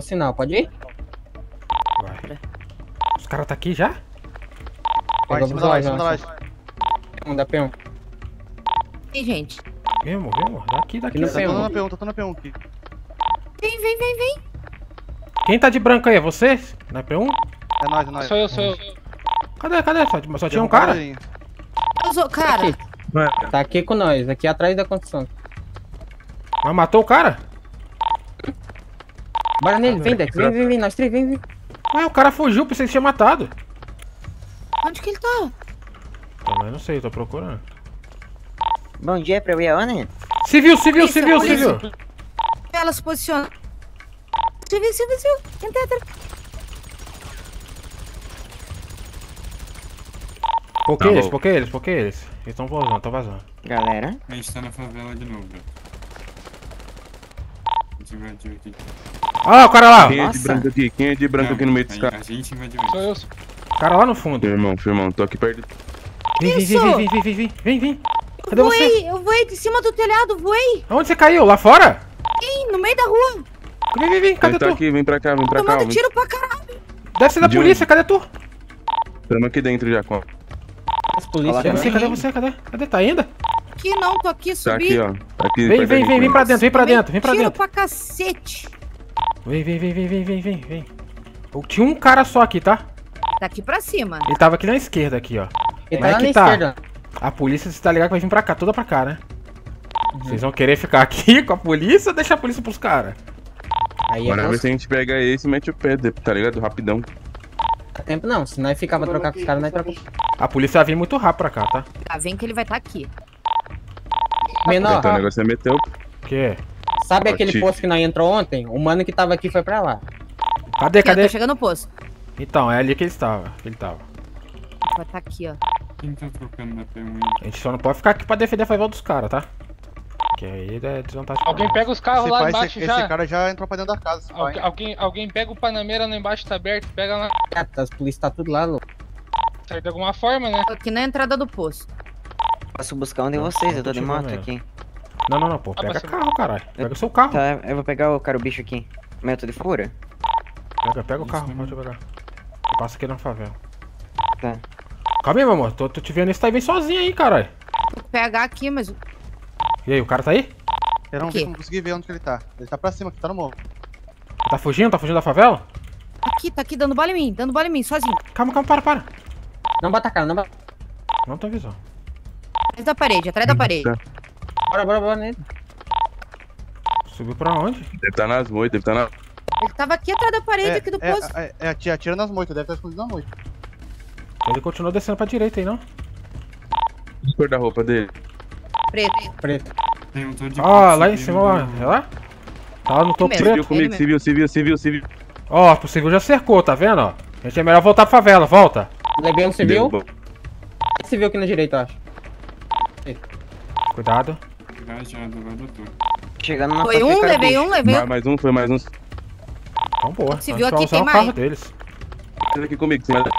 seu sinal, pode ir? Vai. Os caras tá aqui já? Vai, em cima da laje, em cima da laje. P1, dá P1. Ih, gente. Vemo, vemo. Daqui, daqui. Tá todo na P1, tá todo na P1 aqui. Vem, vem, vem, vem. Quem tá de branco aí? É você? Na P1? É nós, é nós. Sou eu, sou eu. Cadê, cadê? Só tinha um cara? Cara. Tá aqui com nós, aqui atrás da construção. Mas matou o cara? Bora nele, vem, Dex, vem, vem, vem, nós três, vem, vem. Ué, o cara fugiu, pensei que tinha matado. Onde que ele tá? Eu não sei, tô procurando. Bom dia, pra eu ir aonde? Civil, civil, civil, civil. Ela se posiciona. Civil, civil, civil. Poquei eles. Eles estão vazando, estão vazando. Galera, a gente tá na favela de novo. Olha o cara lá! Quem é de branco aqui? Quem é de branco aqui no meio desse cara? A gente vai de branco. Sou eu. Cara lá no fundo. Irmão, irmão, tô aqui perto. Vem. Cadê você? Eu voei de cima do telhado, voei. Aonde você caiu? Lá fora? Sim, no meio da rua. Vem, cadê tu? Aqui, vem pra cá, vem pra cá. Tomando tiro pra caralho. Deve ser da polícia, cadê tu? Tamo aqui dentro já, com polícia. Cadê? Tá ainda? Aqui não, tô aqui, subi. Tá aqui, ó. Tá aqui, vem pra dentro, vem pra dentro. Tiro pra cacete. Vem. Tinha um cara só aqui, tá? Tá aqui pra cima. Ele tava aqui na esquerda, aqui, ó. Ele tá lá na esquerda. A polícia, você tá ligado que vai vir pra cá, toda pra cá, né? Vocês vão querer ficar aqui com a polícia ou deixar a polícia pros caras? Bora ver se a gente pega esse e mete o pé, tá ligado? Rapidão. Dá tempo não, se nós ficar pra trocar com os caras, nós trocamos. A polícia vai vir muito rápido pra cá, tá? Ah, vem que ele vai estar aqui. Menor. Então, o negócio é meter o... Que? Sabe aquele posto que nós entrou ontem? O mano que tava aqui foi pra lá. Cadê? Tá chegando no posto. Então, é ali que ele estava. Vai estar aqui, ó. Quem tá trocando na P1? A gente só não pode ficar aqui pra defender a favela dos caras, tá? Que aí é desvantagem. Alguém pega os carros lá embaixo já. Esse cara já entrou pra dentro da casa. Alguém pega o Panameira lá embaixo, tá aberto, pega lá. As polícia tá tudo lá, louco. Sai de alguma forma, né? Aqui na entrada do poço. Posso buscar um de vocês, eu tô de moto aqui. Não, pô, pega carro, caralho. Pega o seu carro. Tá, eu vou pegar o cara, o bicho aqui. Método de fura? Pega o carro, pode pegar. Eu passo aqui na favela. Tá. Calma aí, meu amor, tô te vendo, esse tá bem sozinho aí, caralho. Vou pegar aqui, mas... E aí, o cara tá aí? Eu não consegui ver onde que ele tá. Ele tá pra cima aqui, tá no morro. Ele tá fugindo? Tá fugindo da favela? Tá aqui, dando bala em mim, sozinho. Calma, para. Não bata a cara, não bata. Não tô avisando. Atrás da parede. Bora nele. Subiu pra onde? Deve tá nas moitas, Ele tava aqui atrás da parede, aqui do posto. Atira nas moitas, deve estar escondido nas moitas. Ele continuou descendo pra direita aí, não? Que cor da roupa dele? Preto. Tem um todo de lá em cima, ó. É lá? Tá lá no topo preto. Civil comigo, civil. Ó, o civil já cercou, tá vendo, ó? A gente é melhor voltar pra favela, volta. Levei um civil. Civil aqui na direita, eu acho. Cuidado. Chegando na levei um. Mais um. Então, boa. Civil aqui tem mais. Chega aqui comigo, senhora.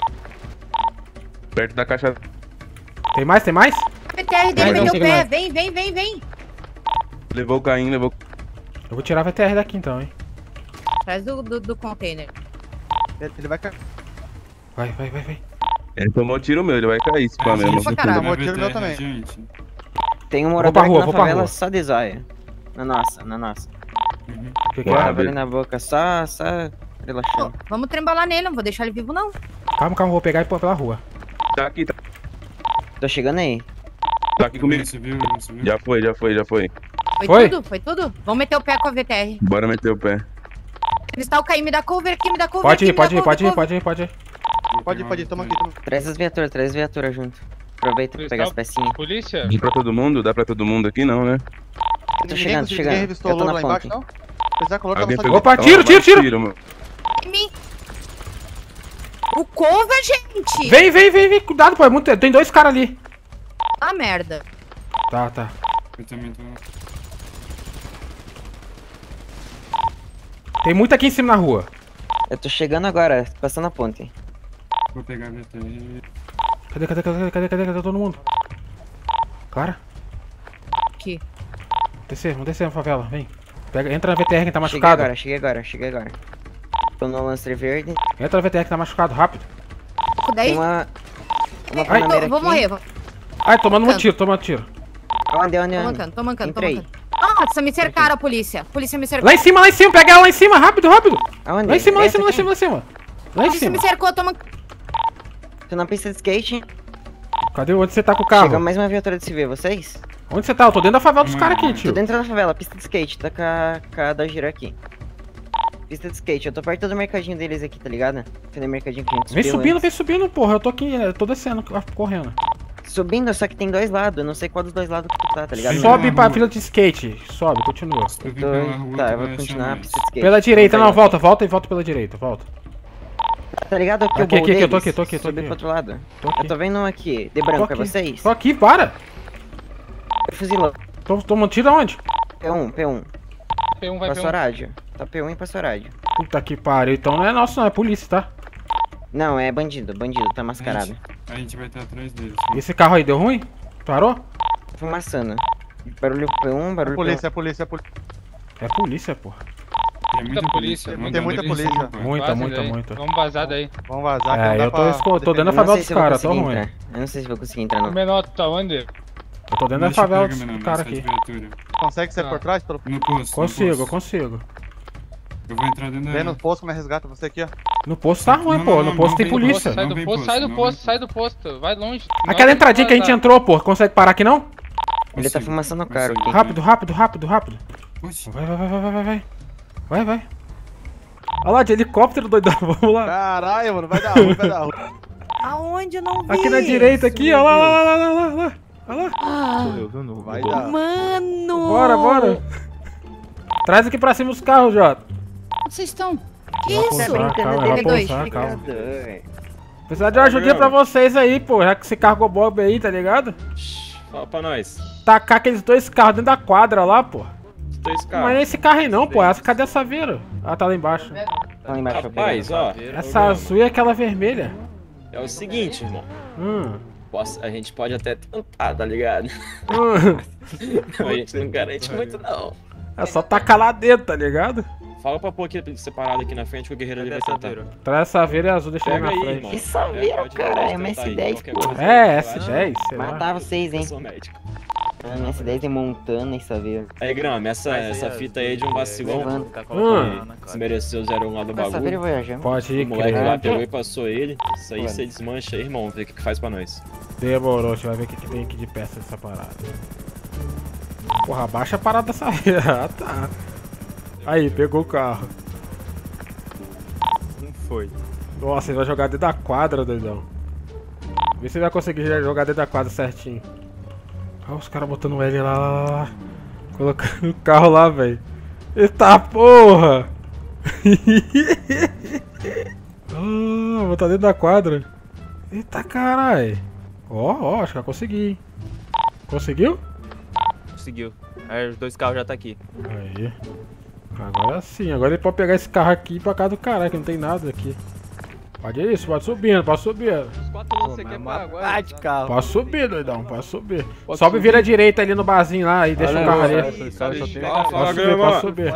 Perto da caixa. Tem mais? VTR dele meteu o pé, vem. Levou o carrinho, Eu vou tirar a VTR daqui então, hein. Atrás do container. Ele vai cair. Vai. Ele tomou tiro meu, ele vai cair, esse pá mesmo. Tomou tiro meu também. Gente. Tem um morador aqui na favela só de zóia. Na nossa. Uhum. Que é? Tava ali na boca, só relaxando. Pô, vamos trembalar nele, não vou deixar ele vivo não. Calma, vou pegar e pôr pela rua. Tá aqui. Tô chegando aí. Tá aqui comigo. Subiu. Já foi. Foi tudo? Vamos meter o pé com a VTR. Bora meter o pé. Cristal caiu, me dá cover. Pode ir. Pode ir, toma. Traz as viaturas junto. Aproveita pra pegar as pecinhas. Polícia? Dá pra todo mundo aqui não, né? Eu tô chegando. Eu tô na ponta. Opa, tiro! Mano. Em mim. O cover, gente! Vem! Cuidado, pô, é muito... Tem dois caras ali. Ah, merda. Tá. Eu também tô... Tem muito aqui em cima na rua. Eu tô chegando agora, passando a ponte. Vou pegar a VTR. Cadê todo mundo? Cara? Aqui. Vamos descer na favela, vem. Entra na VTR quem tá machucado. Cheguei agora. Tô no Lancer verde. Entra na VTR que tá machucado, rápido. Daí? Uma panameira. Vou morrer, vou. Ai, tomando um tiro, tomando tiro. Onde? Tô mancando. Nossa, me cercaram a polícia. A polícia me cercou. Lá em cima, pega ela lá em cima, rápido, rápido. Aonde? Lá em cima. Lá em cima. Me cercou, tô mancando. Tô na pista de skate. Cadê? Onde você tá com o carro? Chegou mais uma viatura de se ver, vocês? Onde você tá? Eu tô dentro da favela dos caras aqui, tio. Tô dentro da favela, pista de skate, tá com a da gira aqui. Pista de skate, eu tô perto do mercadinho deles aqui, tá ligado? Aquele mercadinho que a gente vem subindo, porra, eu tô aqui, eu tô descendo, correndo. Subindo, só que tem dois lados, eu não sei qual dos dois lados que tu tá, tá ligado? Sobe pra fila de skate, sobe, continua. Tá, eu vou continuar a pista de skate. Pela direita, não, volta pela direita, volta. Tá ligado? Aqui, eu tô aqui. Subi pro outro lado. Eu tô vendo um aqui, de branco, é vocês? Tô aqui, para! Fuzilão. Tô mantido aonde? P1. P1 vai Passorádio. Tá P1 em Passorádio. Puta que pariu, então não é nosso não, é polícia, tá? Não, é bandido, tá mascarado. A gente vai estar atrás deles. E esse carro aí deu ruim? Parou? Fumaçando. Barulho P1, barulho polícia, P1. É polícia. É polícia, porra. Tem muita polícia. Muita. Vamos vazar daí. É, eu tô dentro da favela dos caras, tô ruim. Eu não sei se vou conseguir entrar não. O menor tá onde? Eu tô dentro da favela do cara aqui. Consegue ser por trás? No posto. Consigo. Eu vou entrar dentro da... Vem no posto, como é resgata você aqui, ó. No posto tá ruim, pô. No posto tem polícia. Sai do posto. Vai longe. Aquela entradinha que a gente entrou, pô. Consegue parar aqui, não? Ele tá fumaçando o cara aqui. Rápido. Vai. Olha lá, de helicóptero, doidão. Vamos lá. Caralho, mano. Vai dar ruim. Aonde? Eu não vi. Aqui na direita, aqui. Olha lá. Olha lá. Não vai dar. Mano! Bora. Traz aqui pra cima os carros, Jota. Onde vocês estão? Que isso? Calma. Precisa de uma ajudinha pra vocês aí, pô. Já que você carregou Bob aí, tá ligado? Fala pra nós. Tacar aqueles dois carros dentro da quadra lá, pô. Mas não é esse carro aí não, pô. Cadê essa Saveiro? Ah, tá lá embaixo. Rapaz, ó. Essa azul e aquela vermelha. É o seguinte, irmão. A gente pode até tentar, tá ligado? Não, a gente não garante muito, não. É só tacar lá dentro, tá ligado? Fala pra pôr aqui separado aqui na frente que o guerreiro ali vai tentar. Traz essa Saveiro e azul, deixa ele na frente. Que Saveiro, cara? É uma S10, pô. É, S10. Matar vocês, hein? Eu sou médico. Minha S10 é montana, essa Saveiro. Aí, Grama, essa fita aí de um vacilão. Desmereceu 0-1 lá do bagulho. Pode ir, cara. O moleque lá pegou e passou ele. Isso aí você desmancha aí, irmão. Vamos ver o que faz pra nós. Demorou, deixa eu ver o que tem aqui de peça dessa parada. Porra, abaixa a parada dessa vez. Ah, tá. Aí, pegou o carro. Não foi. Nossa, ele vai jogar dentro da quadra, doidão. Vê se ele vai conseguir jogar dentro da quadra certinho. Olha os caras botando o L lá. Colocando o carro lá, velho. Eita porra! Vou estar dentro da quadra. Eita caralho. Ó, acho que eu consegui. Conseguiu? Conseguiu. Aí os dois carros já tá aqui. Aí. Agora sim, agora ele pode pegar esse carro aqui pra cá do caralho, que não tem nada aqui. Pode ir, isso, pode subindo. Os quatro você quer parar agora? De carro. Pode subir, doidão, pode subir. Sobe e vira a direita ali no barzinho lá e deixa o carro ali. Pode subir.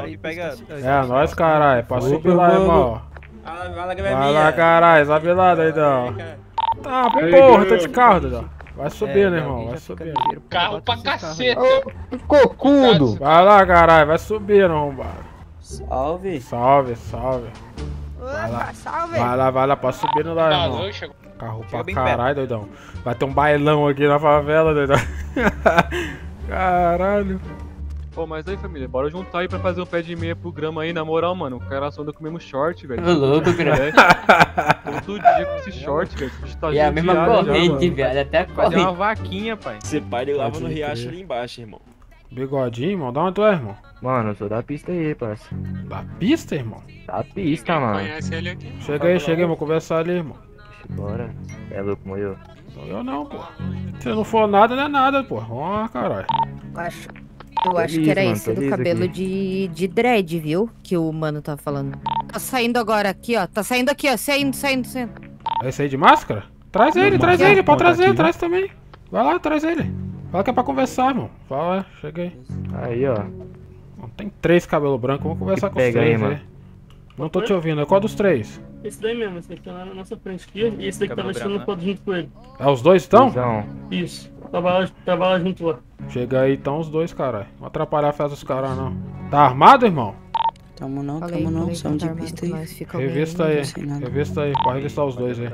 É, nós caralho, pode subir lá, irmão. Vai lá, caralho, sobe lá, doidão. Tá, porra, tá de carro, doidão. Vai subindo, irmão, vai subindo. Carro pra caceta! Ô, cocudo! Vai lá, caralho, vai subindo, arrombado. Salve! Vai lá. Vai lá, pode subindo lá, irmão. Carro pra caralho, doidão. Vai ter um bailão aqui na favela, doidão. Caralho. Pô, mas aí, família, bora juntar aí pra fazer um pé de meia pro Grama aí, na moral, mano. O cara só anda com o mesmo short, velho. Tô louco, Grama. Todo dia com esse short, velho. Tá é a mesma corrente, já, velho. Até a corrente. Fazer uma vaquinha, pai. Esse pai, ele lava no riacho ali embaixo, irmão. Bigodinho, irmão. Dá onde tu é, irmão? Mano, eu sou da pista aí, parceiro. Da pista, irmão? Da pista, mano. Conhece ele aqui. Chega aí, vou conversar ali, irmão. Bora. É louco, morreu. Eu não, pô. Se não for nada, não é nada, pô. Ó, caralho. Eu acho que era isso do cabelo de dread, viu? Que o mano tava falando. Tá saindo agora aqui, ó. Saindo. É esse aí de máscara? Traz ele. Pode trazer, traz também. Vai lá, traz ele. Fala que é pra conversar, irmão. Fala, cheguei. Aí, ó. Tem três cabelo branco, vamos conversar com os três aí. Não tô te ouvindo, é qual dos três? Esse daí mesmo, esse daqui tá na nossa frente aqui e esse daqui tava tirando o quadro junto com ele. Ah, os dois estão? Isso, tava lá junto lá. Chega aí então os dois, caralho. Não atrapalhar a festa dos caras não. Tá armado, irmão? Tamo não, são de pista aí. Revista aí, revista aí, pode revistar os dois aí.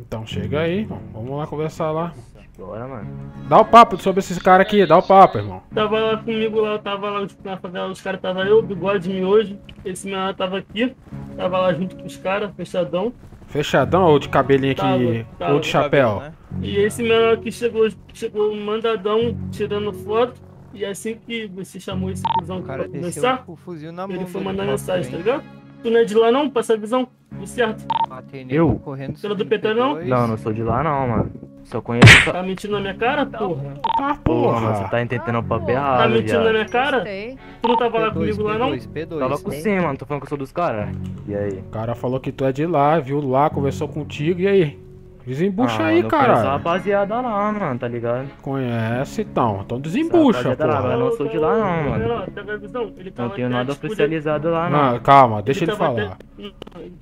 Então chega aí, irmão. Vamos lá conversar lá. Bora, mano. Dá o papo sobre esses caras aqui, dá o papo, irmão. Tava lá comigo lá, eu tava lá na favela dos caras, tava eu, Bigode, Miojo, esse menino tava aqui, tava lá junto com os caras, fechadão. Fechadão ou de cabelinho aqui, ou de chapéu? Cabelo, né? E esse menino aqui chegou mandadão, tirando foto, e assim que você chamou esse cuzão pra conversar, ele foi mandar mensagem, tá ligado? Tu não é de lá não, passa a visão, tudo certo? Eu? Pela do PT não? Não, não sou de lá não, mano. Só conheço. Tá mentindo na minha cara, porra? Ah, porra, você tá entendendo pra berrar. Tá mentindo na minha cara? Tu não tava lá comigo lá, não? Tava com você, mano. Tô falando que eu sou dos caras. E aí? O cara falou que tu é de lá, viu lá, conversou contigo, e aí? Desembucha aí, cara. Não é rapaziada lá, mano, tá ligado? Conhece, então desembucha, porra. Eu não sou de lá, não, mano. Não tenho nada oficializado lá, não. Calma, deixa ele falar. Deixa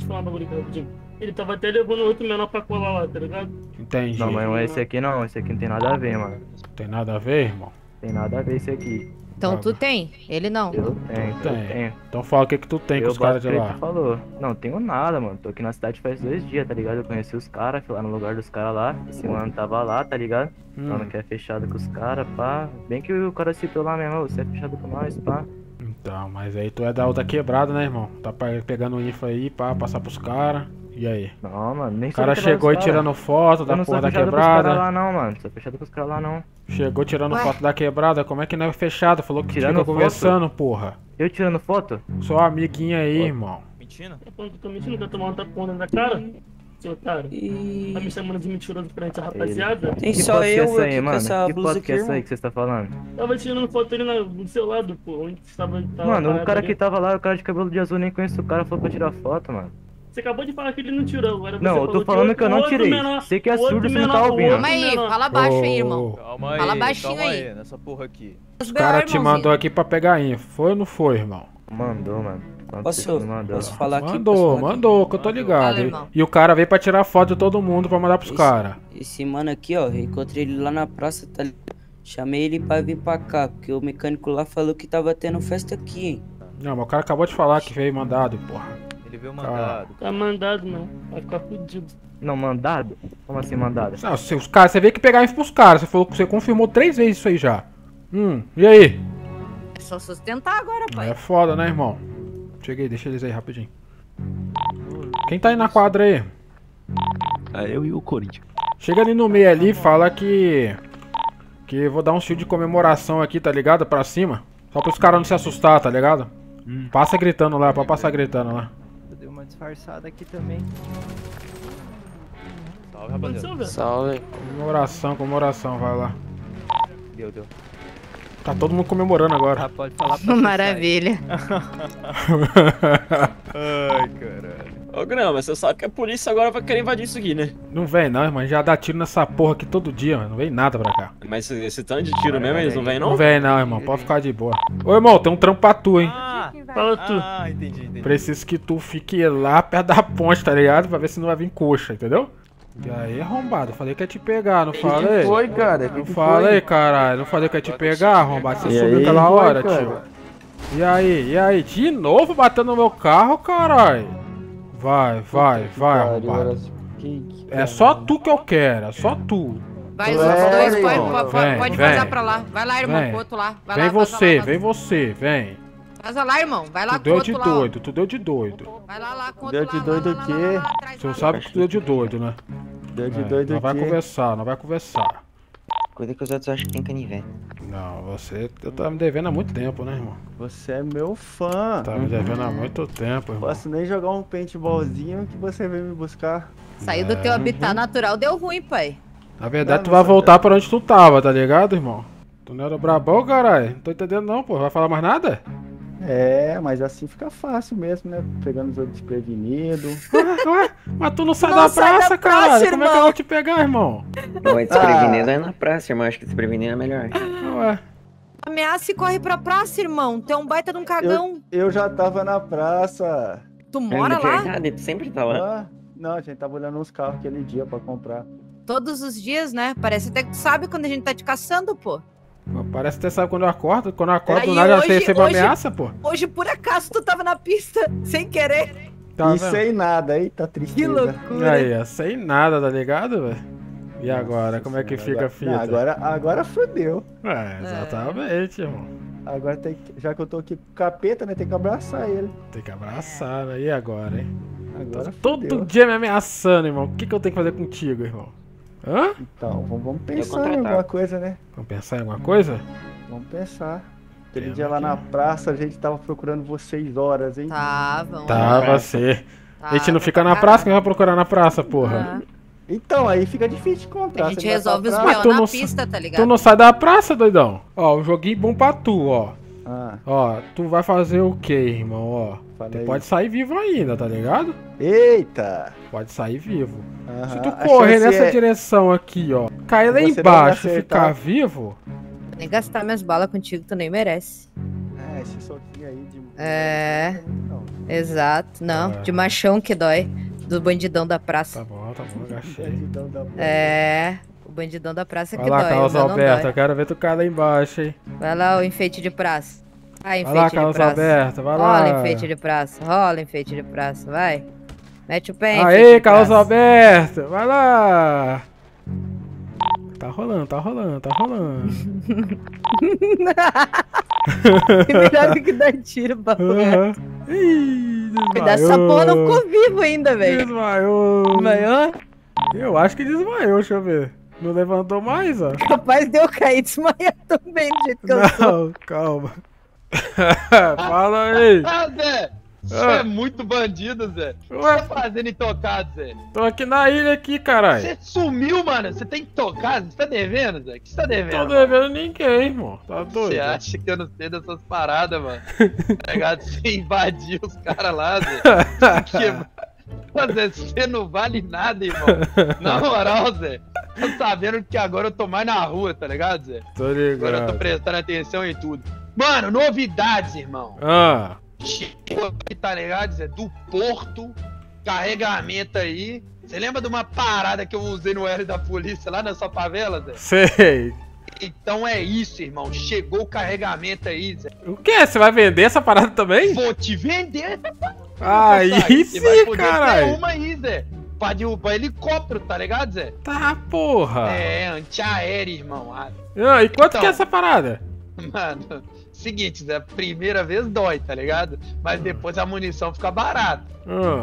eu falar um bagulho rapidinho. Ele tava até levando outro menor pra colar lá, tá ligado? Entendi. Não, mas esse aqui não tem nada a ver, mano. Tem nada a ver, irmão? Tem nada a ver esse aqui. Então tu tem, ele não. Eu tenho. Então fala o que tu tem com os caras de lá. Falou. Não, tenho nada, mano. Tô aqui na cidade faz 2 dias, tá ligado? Eu conheci os caras, fui lá no lugar dos caras lá. Esse mano tava lá, tá ligado? Falando que é fechado com os caras, pá. Bem que o cara citou lá mesmo, você é fechado com nós, pá. Então, mas aí tu é da outra quebrada, né, irmão? Tá pegando info aí, pá, passar pros caras. E aí? Não, mano, nem sei. O cara chegou e tirando foto da porra da quebrada. Não, lá não, mano. Não sou fechado com os caras lá, não. Chegou tirando foto da quebrada. Como é que não é fechado? Falou que tirando conversando, porra. Eu tirando foto? Só amiguinha aí, irmão. Mentira? Eu tô mentindo que eu tô tomando uma porra na cara. Seu otário. Tá me chamando de mentiroso frente à rapaziada? Tem só eu aqui com essa blusa aqui, irmão. Que é essa aí que você tá falando? Tava tirando foto ali do seu lado, pô. Onde você tava. Mano, o cara que tava lá, o cara de cabelo de azul, nem conheço o cara, falou pra tirar foto, mano. Você acabou de falar que ele não tirou, agora você falou. Não, eu tô falando que eu não tirei. Você que é surdo, você não tá ouvindo. Calma aí, fala baixo aí, irmão. Calma aí, fala baixinho aí. Nessa porra aqui. Os caras te mandou aqui pra pegar info. Foi ou não foi, irmão? Mandou, mano. Posso falar aqui? Mandou, que eu tô ligado. E o cara veio pra tirar foto de todo mundo pra mandar pros caras. Esse mano aqui, ó, encontrei ele lá na praça, tá ligado? Chamei ele pra vir pra cá, porque o mecânico lá falou que tava tendo festa aqui, hein. Não, mas o cara acabou de falar que veio mandado, porra. Ele veio mandado. Tá mandado, não. Vai ficar fudido. Não, mandado? Como assim mandado? Não, os caras, você veio que pegar info pros caras. Você falou que você confirmou 3 vezes isso aí já. E aí? É só sustentar agora, pai. É foda, né, irmão? Cheguei, deixa eles aí rapidinho. Quem tá aí na quadra aí? É eu e o Corinthians. Chega ali no meio ali, fala que... eu vou dar um shield de comemoração aqui, tá ligado? Pra cima. Só pros caras não se assustar, tá ligado? Passa gritando lá, pode passar gritando lá. Disfarçada aqui também. Salve, rapaziada. Salve. Comemoração, vai lá. Deu. Tá todo mundo comemorando agora. Ah, pode falar pra maravilha. Ai, caralho. Ô, Grama, você sabe que a polícia agora vai querer invadir isso aqui, né? Não vem não, irmão. Já dá tiro nessa porra aqui todo dia, mano. Não vem nada pra cá. Mas esse tanto de tiro mesmo, eles não vêm não? Não vem não, irmão. Pode ficar de boa. Ô, irmão, tem um trampo pra tu, hein? Fala tu. Entendi. Preciso que tu fique lá perto da ponte, tá ligado? Pra ver se não vai vir coxa, entendeu? E aí, arrombado, falei que ia te pegar, não falei? Foi, cara. Não falei, caralho. Não falei que ia te pegar, arrombado. Você subiu aquela hora, tio. E aí? De novo batendo no meu carro, caralho. Vai, arrombado. É só tu que eu quero, é só tu. Vai, os outros dois, pode vazar pra lá. Vai lá, irmão, pro outro lá. Vem você. Vaza lá, irmão. Vai lá, tu deu de doido. Vai lá, conta lá. Deu de doido o quê? Você não sabe que tu deu de doido, né? Deu de doido o quê? Não vai conversar. Coisa que os outros acham que tem canivete. Não, você tá me devendo há muito tempo, né, irmão? Você é meu fã. Tá me devendo há muito tempo, irmão. Posso nem jogar um paintballzinho que você veio me buscar. Sair do teu habitat natural deu ruim, pai. Na verdade, tu vai voltar pra onde tu tava, tá ligado, irmão? Tu não era brabão, caralho? Não tô entendendo não, pô. Vai falar mais nada? É, mas assim fica fácil mesmo, né? Pegando os outros desprevenidos. Mas tu não sai da praça, cara! Como é que eu vou te pegar, irmão? Não é desprevenido, é na praça, irmão. Acho que desprevenido é melhor. Ué. Ameaça e corre pra praça, irmão. Tu é um baita de um cagão. Eu já tava na praça. Tu mora lá? Verdade, tu sempre tá lá. Ah, não, a gente tava olhando uns carros aquele dia pra comprar. Todos os dias, né? Parece até que tu sabe quando a gente tá te caçando, pô. Parece até sabe quando eu acordo. Quando eu acordo, do nada você recebe ameaça, pô. Hoje, por acaso, tu tava na pista, sem querer. Tá, e vendo? Sem nada, aí tá triste. Que loucura. Aí, sem nada, tá ligado, velho? E agora, nossa, como é que fica a fita? Não, agora fodeu. É, exatamente, irmão. Agora tem que, já que eu tô aqui com capeta, né, tem que abraçar ele. Tem que abraçar, né? E agora, hein? Agora todo dia me ameaçando, irmão. O que que eu tenho que fazer contigo, irmão? Hã? Então, vamos pensar em alguma coisa, né? Vamos pensar em alguma coisa? Vamos pensar. Aquele dia lá na praça, a gente tava procurando vocês horas, hein? Tava, sim. A gente não fica na praça, quem vai procurar na praça, porra? Então, aí fica difícil de encontrar. A gente resolve os B.O. na pista, tá ligado? Tu não sai da praça, doidão. Ó, um joguinho bom pra tu, ó. Ah. Ó, tu vai fazer o quê, irmão, ó? Tu pode sair vivo ainda, tá ligado? Eita! Pode sair vivo. Aham. Se tu correr nessa direção aqui, ó, cair lá embaixo e ficar vivo... Nem gastar minhas balas contigo, tu nem merece. É, esse soquinho aí de... É, exato. Não, de machão que dói. Do bandidão da praça. Tá bom, agachei. É, o bandidão da praça que dói. Vai lá, Carlos Alberto, eu quero ver tu cara lá embaixo, hein. Vai lá, o enfeite de praça. Ah, enfeite de praça. Vai lá, Carlos Alberto, vai lá. Rola, enfeite de praça, rola, enfeite de praça, vai. Mete o pé, aí, Carlos Alberto, vai lá. Tá rolando, tá rolando, tá rolando. É melhor do que dar tiro, papo reto. Cuidado, essa porra não ficou vivo ainda, velho. Desmaiou. Desmaiou? Eu acho que desmaiou, deixa eu ver. Não levantou mais, ó. Capaz de eu cair e desmaiar também, do jeito que eu sou. Não, calma. Fala aí. Ah, Zé, você é muito bandido, Zé. O que você tá fazendo intocado, Zé? Tô aqui na ilha aqui, caralho. Você sumiu, mano. Você tem intocado? Você tá devendo, Zé? O que você tá devendo? Não tô devendo ninguém, irmão. Tá doido. Você acha que eu não sei dessas paradas, mano? Tá ligado? Você invadiu os caras lá, Zé. Mas Zé, você não vale nada, irmão. Na moral, Zé. Tô sabendo que agora eu tô mais na rua, tá ligado, Zé? Tô ligado. Agora eu tô prestando atenção em tudo. Mano, novidades, irmão. Ah. Chegou, tá ligado, Zé? Do Porto, carregamento aí. Você lembra de uma parada que eu usei no L da polícia lá na sua favela, Zé? Sei. Então é isso, irmão. Chegou o carregamento aí, Zé. O quê? Você vai vender essa parada também? Vou te vender essa parada. Ah, isso, caralho. Uma aí, Zé. Pra derrubar helicóptero, tá ligado, Zé? Tá, porra. É, antiaéreo, irmão. Ah, e quanto que é essa parada? Mano... Seguinte, Zé, primeira vez dói, tá ligado? Mas depois a munição fica barata.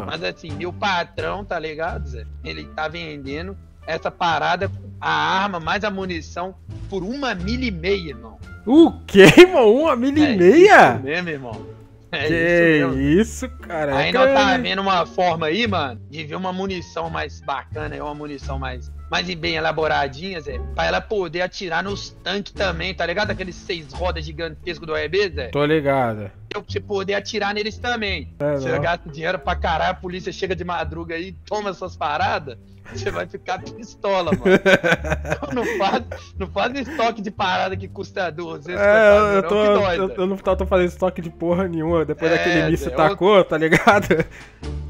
Mas assim, meu patrão, tá ligado, Zé? Ele tá vendendo essa parada, a arma mais a munição, por 1,5 mil, irmão. O quê, irmão? 1,5 mil? Isso mesmo, irmão. É isso, cara. Aí nós tá vendo uma forma aí, mano, de ver uma munição mais bacana, uma munição mais bem elaboradinha, Zé, pra ela poder atirar nos tanques também, tá ligado? Aqueles 6 rodas gigantescos do OEB, Zé? Tô ligado. Pra você poder atirar neles também. Você gasta dinheiro pra caralho, a polícia chega de madruga aí, toma suas paradas, você vai ficar pistola, mano. Não faz estoque de parada que custa 200. Eu não tô fazendo estoque de porra nenhuma, depois daquele míssil tacou, tá ligado?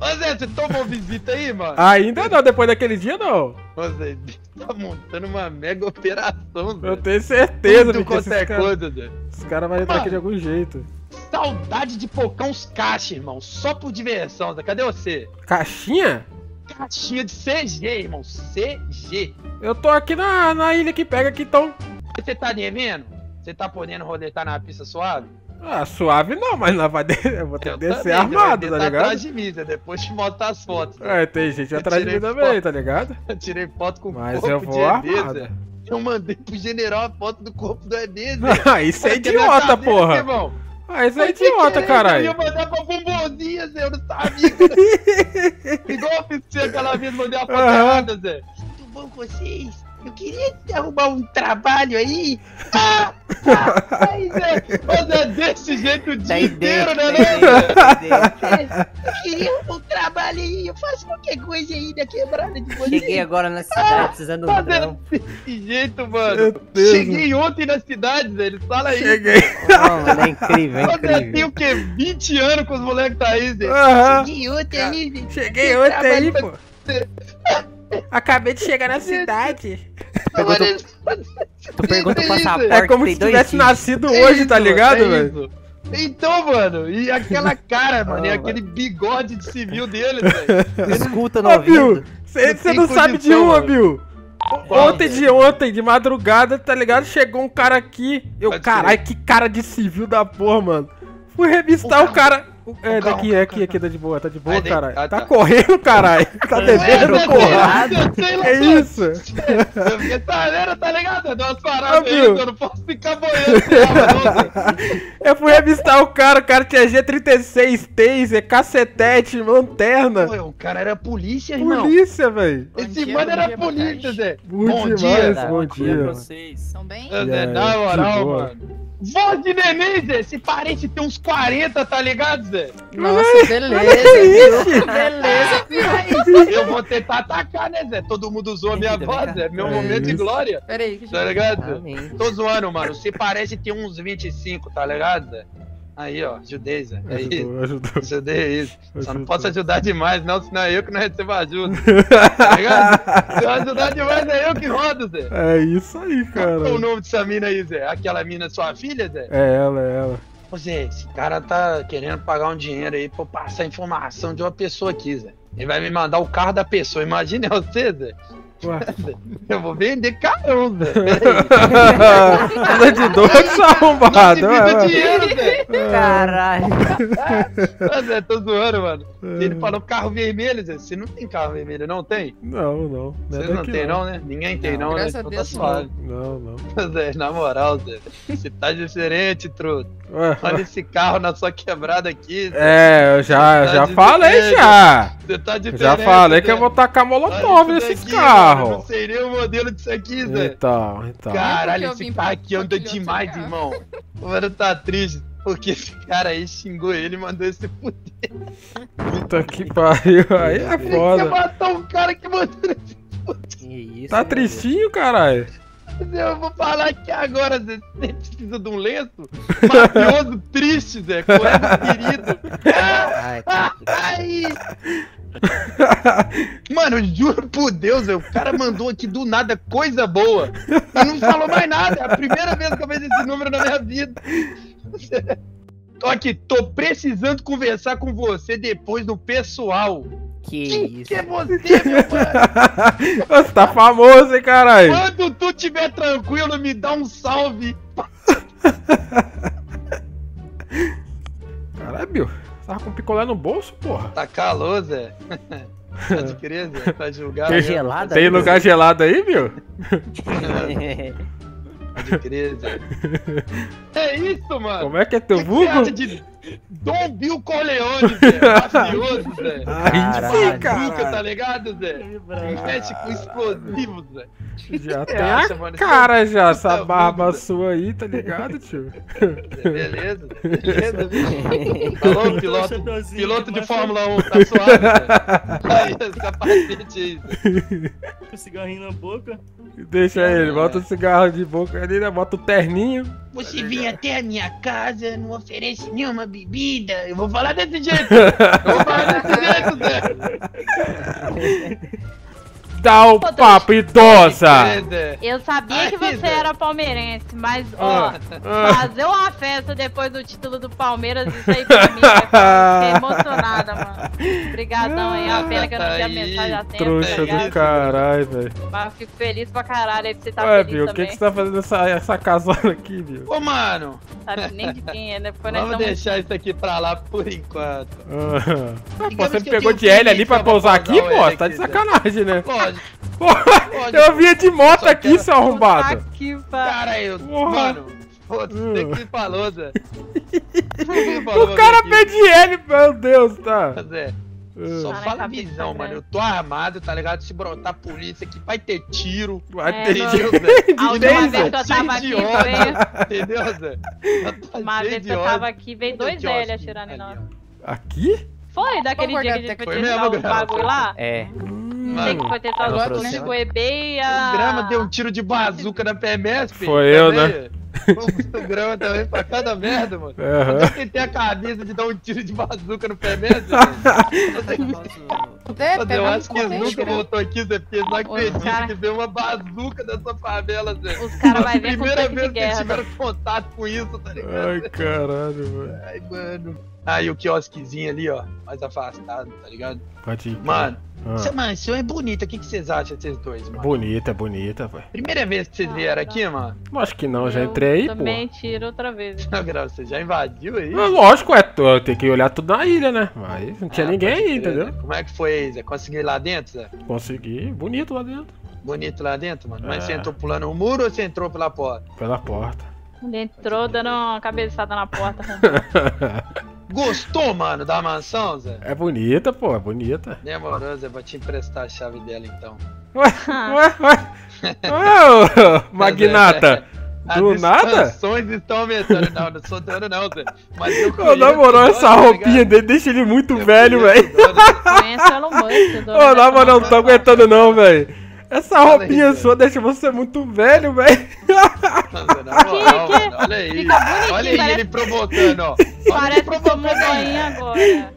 Ô Zé, você tomou visita aí, mano? Ainda não, depois daquele dia não. Ô Zé, tá montando uma mega operação, Zé. Eu tenho certeza de que os caras vão entrar aqui de algum jeito. Saudade de focar uns caixas, irmão. Só por diversão, Zé. Cadê você? Caixinha? Caixinha de CG, irmão. CG. Eu tô aqui na ilha que pega aqui, então. Você tá devendo? Você tá podendo roletar na pista suave? Ah, suave não, mas lá vai eu vou ter que descer armado, tá ligado? Atrás de mim, Zé, depois te mostrar as fotos. Né? É, tem gente atrás de mim também, tá ligado? Eu tirei foto com o corpo de EB, Zé. Mas eu vou armado. Eu mandei pro general a foto do corpo do EB, Zé. Ah, isso é idiota, porra. Irmão. Ah, isso é idiota, caralho. Eu ia mandar pra bombozinha, Zé, eu não sabia. Igual eu fiz você aquela vez, mandei uma foto errada, Zé. Tudo bom com vocês? Eu queria arrumar um trabalho aí. Ah! Mas é desse jeito o dia inteiro, né? Queria um trabalhinho, faça qualquer coisa aí da quebrada de vocês. Cheguei agora na cidade, precisando do drão. Desse jeito, mano. Cheguei ontem na cidade, velho. Fala aí. Cheguei. Oh, mano, é incrível, é incrível. Eu tenho o quê? 20 anos com os moleques tá aí, velho. Cheguei ontem aí, velho. Cheguei ontem aí, pô. Acabei de chegar na cidade. Tu pergunta o passaporte. É como se tivesse nascido hoje, tá ligado, velho? Então, mano, e aquela cara, mano, e aquele bigode de civil dele, velho. Escuta, não, viu? Você não sabe de uma, viu? Ontem, de madrugada, tá ligado? Chegou um cara aqui. Eu, caralho, que cara de civil da porra, mano. Fui revistar o cara. É, daqui, é aqui, aqui, tá de boa, caralho. Tá correndo, caralho. Tá devendo, porra. Que isso? Galera, tá ligado? Deu umas paradas aí, eu não posso ficar boiando. Eu fui revistar o cara tinha G36, taser, cacetete, lanterna. O cara era polícia, irmão. Polícia, velho. Esse mano era polícia, Zé. Bom dia, bom dia pra vocês. São bem? Na moral, mano. Voz de neném, Zé! Esse parente tem uns 40, tá ligado, Zé? Nossa, beleza, viu? Beleza, filho. Eu vou tentar atacar, né, Zé? Todo mundo usou a minha voz, Zé. Meu momento de glória. Pera aí, tá ligado? Tô zoando, mano. Se parece tem uns 25, tá ligado, Zé? Aí, ó, ajudei, Zé. É isso. Ajudei isso. Só não posso ajudar demais, não, senão é eu que não recebo ajuda. Tá ligado? Se eu ajudar demais, é eu que rodo, Zé. É isso aí, cara. Qual é o nome dessa mina aí, Zé? Aquela mina sua filha, Zé? É ela, é ela. Ô, Zé, esse cara tá querendo pagar um dinheiro aí pra eu passar informação de uma pessoa aqui, Zé. Ele vai me mandar o carro da pessoa. Imagina você, Zé. Eu vou vender carão, Zé. Anda de dois arrombado. Caralho. Zé, tô zoando, mano. Ele falou carro vermelho, Zé. Você não tem carro vermelho, não tem? Não, não. Você não tem, não, né? Ninguém tem, não, né? Então tá suave. Não, não. Zé, na moral, Zé. Você tá diferente, truto. Olha esse carro na sua quebrada aqui, Zé. É, eu já falei, já. Você tá diferente. Já falei que eu vou tacar molotov nesse carro. Eu não sei nem o modelo disso aqui, Zé. Então. Caralho, esse cara aqui anda demais, irmão. O mano tá triste porque esse cara aí xingou ele e mandou ele se fuder. Puta que pariu, aí é foda. Você matou um cara que mandou ele se fuder. Tá tristinho, caralho? Eu vou falar aqui agora, Zé. Você precisa de um lenço? Mafioso, triste, Zé. Colega querido. Ai. Mano, juro por Deus, véio, o cara mandou aqui do nada coisa boa e não falou mais nada. É a primeira vez que eu vejo esse número na minha vida. Aqui, tô precisando conversar com você depois do pessoal. Que isso? Que é você, meu mano? Você tá famoso, hein, caralho? Quando tu tiver tranquilo, me dá um salve. Caralho, meu. Tava com picolé no bolso, porra. Tá calor, Zé. Pode crer, Zé. Pra julgar. Tem gelada, tem lugar meu. Gelado aí, viu? Pode crer, Zé. É isso, mano. Como é que é teu vulgo? Dom Bill Corleone, Zé. Mafioso, Zé. Aí cara. Tá ligado, Zé? Investe com explosivos, Zé. Já tem acha, mano, cara já, essa barba mundo, sua aí, tá ligado, tio? Beleza, beleza, viu? Falou, piloto de Fórmula 1, tá suave, velho. Esse capacete aí, Zé. O cigarrinho na boca. Deixa ele, bota o cigarro de boca ali, né? Bota o terninho. Você vinha até a minha casa, não oferece nenhuma bebida. Eu vou falar desse jeito. Eu vou falar desse jeito, Zé. Dá o papo, idosa! Eu sabia que você era palmeirense, mas, ó, fazer uma festa depois do título do Palmeiras, isso aí pra mim, fiquei emocionada, mano. Obrigadão aí, a pena que eu não tinha mensagem a tempo. Trouxa do caralho, velho. Mas eu fico feliz pra caralho aí pra você tá feliz também. Ué, Bill, o que você tá fazendo essa casola aqui, Bill? Ô, mano! Sabe nem de quem é, né? Vamos deixar isso aqui pra lá por enquanto. Você me pegou de L ali pra pousar aqui, pô? Tá de sacanagem, né? Pode. Eu vinha de moto aqui, seu arrombado. Cara, eu... Porra. Mano, você que falou, Zé. O cara pede ele, meu Deus, tá? Zé, Só fala visão, mano. Eu tô armado, tá ligado? Se brotar a polícia aqui, vai ter tiro. Vai ter tiro, Zé. A última vez que eu tava aqui, entendeu, Zé? Uma vez que eu tava aqui, veio dois L atirando em nós. Aqui? Foi, daquele dia que a gente foi testar o bagulho lá? É. Tem que foi testar agora comigo, o EB. O Grama deu um tiro de bazuca na PMS, filho. Foi eu, né? O Grama também pra cada merda, mano. Uhum. Eu tentei a cabeça de dar um tiro de bazuca no PMS, mano. Eu acho que eles nunca voltou aqui, Zé, porque eles não acreditam que veio uma bazuca dessa favela, Zé. Os caras vão ver com o tanque de guerra. Primeira vez que eles tiveram contato com isso, tá ligado? Ai, caralho, mano. Ai, mano. Aí o quiosquezinho ali, ó, mais afastado, tá ligado? Pode ir. Mano, essa mansão é bonita, o que vocês acham desses dois, mano? Bonita, bonita, velho. Primeira vez que vocês vieram aqui, mano? Acho que não, já entrei aí, pô. Também tiro outra vez. Não, você já invadiu aí? Mas, lógico, eu tenho que olhar tudo na ilha, né? Mas não tinha ninguém aí, entendeu? Né? Como é que foi aí, Zé? Conseguiu ir lá dentro, Zé? Consegui, bonito lá dentro. Bonito lá dentro, mano? Mas você entrou pulando o muro ou você entrou pela porta? Pela porta. Ele entrou dando uma cabeçada na porta. Gostou, mano, da mansão, Zé? É bonita, pô, é bonita. Demorou, Zé, vou te emprestar a chave dela, então. Ué, magnata, do nada? As mansões estão aumentando, não sou dono não, Zé. Mas eu conheço. Ô, na moral, essa roupinha dele deixa ele muito velho, velho. Ô, na moral, não tô aguentando não, velho. Essa roupinha sua deixa você muito velho, velho. Olha aí, parece... ele provocando, ó. Parece que tomou banho agora.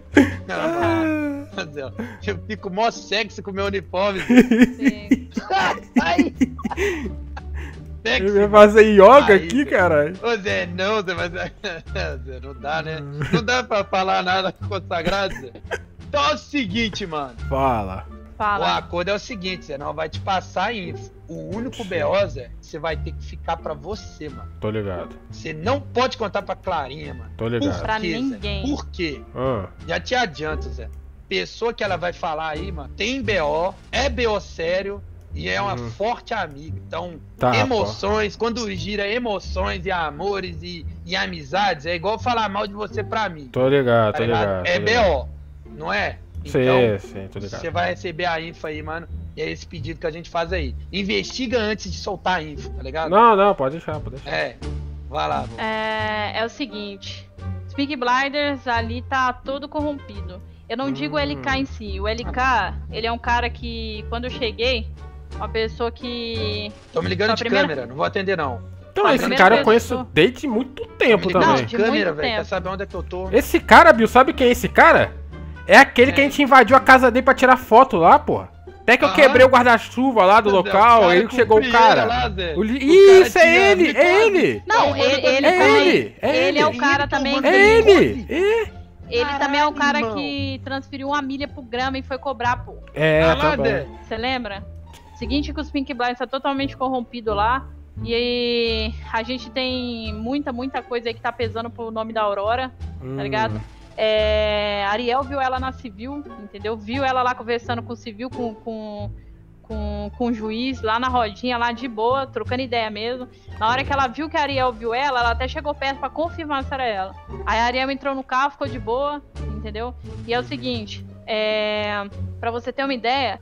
Eu fico mó sexy com meu uniforme. Sim. Ai. Sexy. Eu ia fazer yoga aí, aqui, caralho. Ô Zé, não, Zé, mas Zé, não dá, né? Não dá pra falar nada consagrado, Zé. Então é o seguinte, mano. Fala. O acordo é o seguinte, Zé, não vai te passar info. O único B.O., Zé, você vai ter que ficar pra você, mano. Tô ligado. Você não pode contar pra Clarinha, mano. Tô ligado. Por quê, pra ninguém. Zé? Por quê? Já te adianto, Zé. Pessoa que ela vai falar aí, mano, tem B.O., é B.O. sério e é uma forte amiga. Então, tá, emoções, quando gira emoções e amores e amizades, é igual falar mal de você pra mim. Tô ligado, tá ligado? É B.O., não é? Então, sim, tô ligado. Você vai receber a info aí, mano. E é esse pedido que a gente faz aí. Investiga antes de soltar a info, tá ligado? Não, pode deixar, É, vai lá. É o seguinte, Peaky Blinders ali tá todo corrompido. Eu não digo o LK em si. O LK, ele é um cara que, quando eu cheguei, uma pessoa que... Tô me ligando de câmera, não vou atender não. Então, esse cara eu conheço desde muito tempo também. De câmera, velho, quer saber onde é que eu tô? Esse cara, Bill, sabe quem é esse cara? É aquele que a gente invadiu a casa dele pra tirar foto lá, porra. Até que eu quebrei o guarda-chuva lá do local, aí chegou o cara. Isso, é ele, é ele! Não, ele é o cara também que... É ele! Ele também é o cara que transferiu 1 milha pro Grama e foi cobrar, pô. É, tá bom. Você lembra? Seguinte que os Peaky Blinders tá totalmente corrompido lá. E aí, a gente tem muita coisa aí que tá pesando pro nome da Aurora, tá ligado? É, Ariel viu ela na civil, entendeu? Viu ela lá conversando com o civil, com o juiz, lá na rodinha, lá de boa, trocando ideia mesmo. Na hora que ela viu que a Ariel viu ela, ela até chegou perto pra confirmar se era ela. Aí a Ariel entrou no carro, ficou de boa, entendeu? E é o seguinte, pra você ter uma ideia,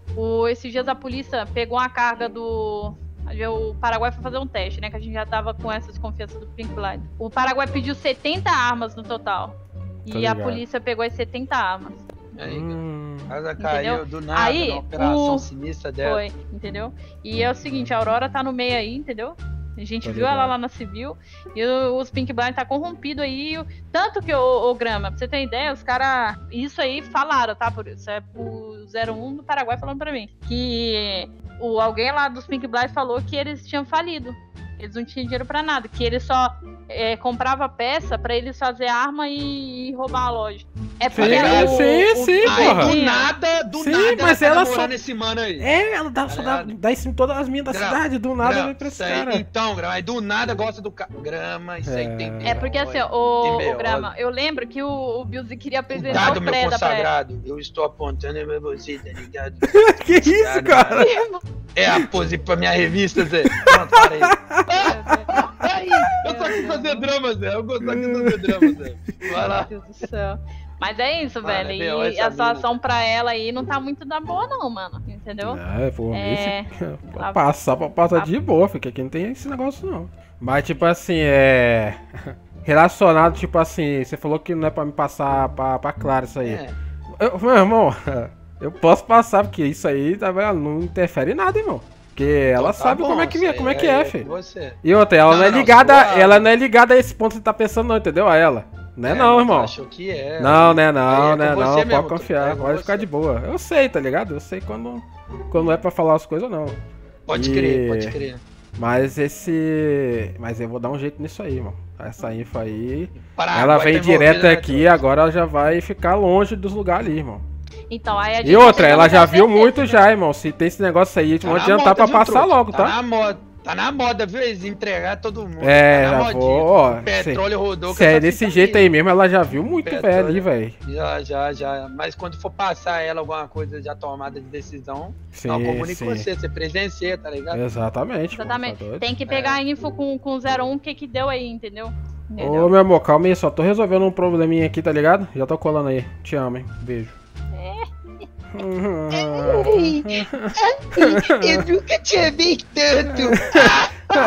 esses dias a polícia pegou uma carga do... O Paraguai foi fazer um teste, né? Que a gente já tava com essa desconfiança do Pink Blind. O Paraguai pediu 70 armas no total. E a polícia pegou as 70 armas. Ela caiu do nada na operação sinistra dela. Foi, entendeu? E é o seguinte, a Aurora tá no meio aí, entendeu? A gente viu ela lá na civil. E os Peaky Blinders tá corrompido aí. Tanto que o Grama, pra você ter ideia, os caras... Isso aí falaram, tá? Por isso é o 01 do Paraguai falando pra mim. Que alguém lá dos Peaky Blinders falou que eles tinham falido. Eles não tinham dinheiro pra nada, que eles só compravam peça pra eles fazer arma e roubar a loja. É porque porra. Do nada, mas ela só... nesse mano aí. É, ela dá isso em todas as minhas da cidade, do nada vem pra esse cara. Então, Grama, aí do nada gosta do Grama, isso aí tem... É porque assim, o Grama, eu lembro que o Bilzy queria apresentar o Preda pra ela. Eu estou apontando pra você, tá ligado? Que isso, cara? É a pose pra minha revista, Zé. Pronto, para aí. Eu só quis fazer drama, Zé. Vai lá. Meu Deus do céu. Mas é isso, mano, velho. É e a situação pra ela aí não tá muito da boa, não, mano. Entendeu? É, vou passar de boa, fica aqui não tem esse negócio, não. Mas, tipo assim, é... Relacionado, tipo assim, você falou que não é pra me passar pra Clara isso aí. É. Meu irmão, eu posso passar, porque isso aí não interfere em nada, irmão. Porque ela sabe como é que é, filho. E outra, ela não é ligada, ela não é ligada a esse ponto que você tá pensando, não, entendeu? A ela. Não é não, irmão. Achou que é. Não, né, não, né, não. Pode confiar, pode ficar de boa. Eu sei, tá ligado? Eu sei quando é pra falar as coisas, não. Pode crer, pode crer. Mas esse... Mas eu vou dar um jeito nisso aí, irmão. Essa info aí... Ela vem direto aqui, agora ela já vai ficar longe dos lugares ali, irmão. Então, aí a gente e outra, ela já viu muito já, irmão. Se tem esse negócio aí, vão adiantar pra passar logo, tá? Tá na moda, viu? Eles entregar todo mundo. É, já vou. Petróleo rodou. Se é desse jeito aí mesmo, ela já viu muito pé ali, velho. Já. Mas quando for passar ela alguma coisa já tomada de decisão, ela comunica com você. Você presencia, tá ligado? Exatamente. Tem que pegar a info com 01, o que que deu aí, entendeu? Ô, meu amor, calma aí. Só tô resolvendo um probleminha aqui, tá ligado? Já tô colando aí. Te amo, hein? Beijo. Eu nunca te amei tanto. Você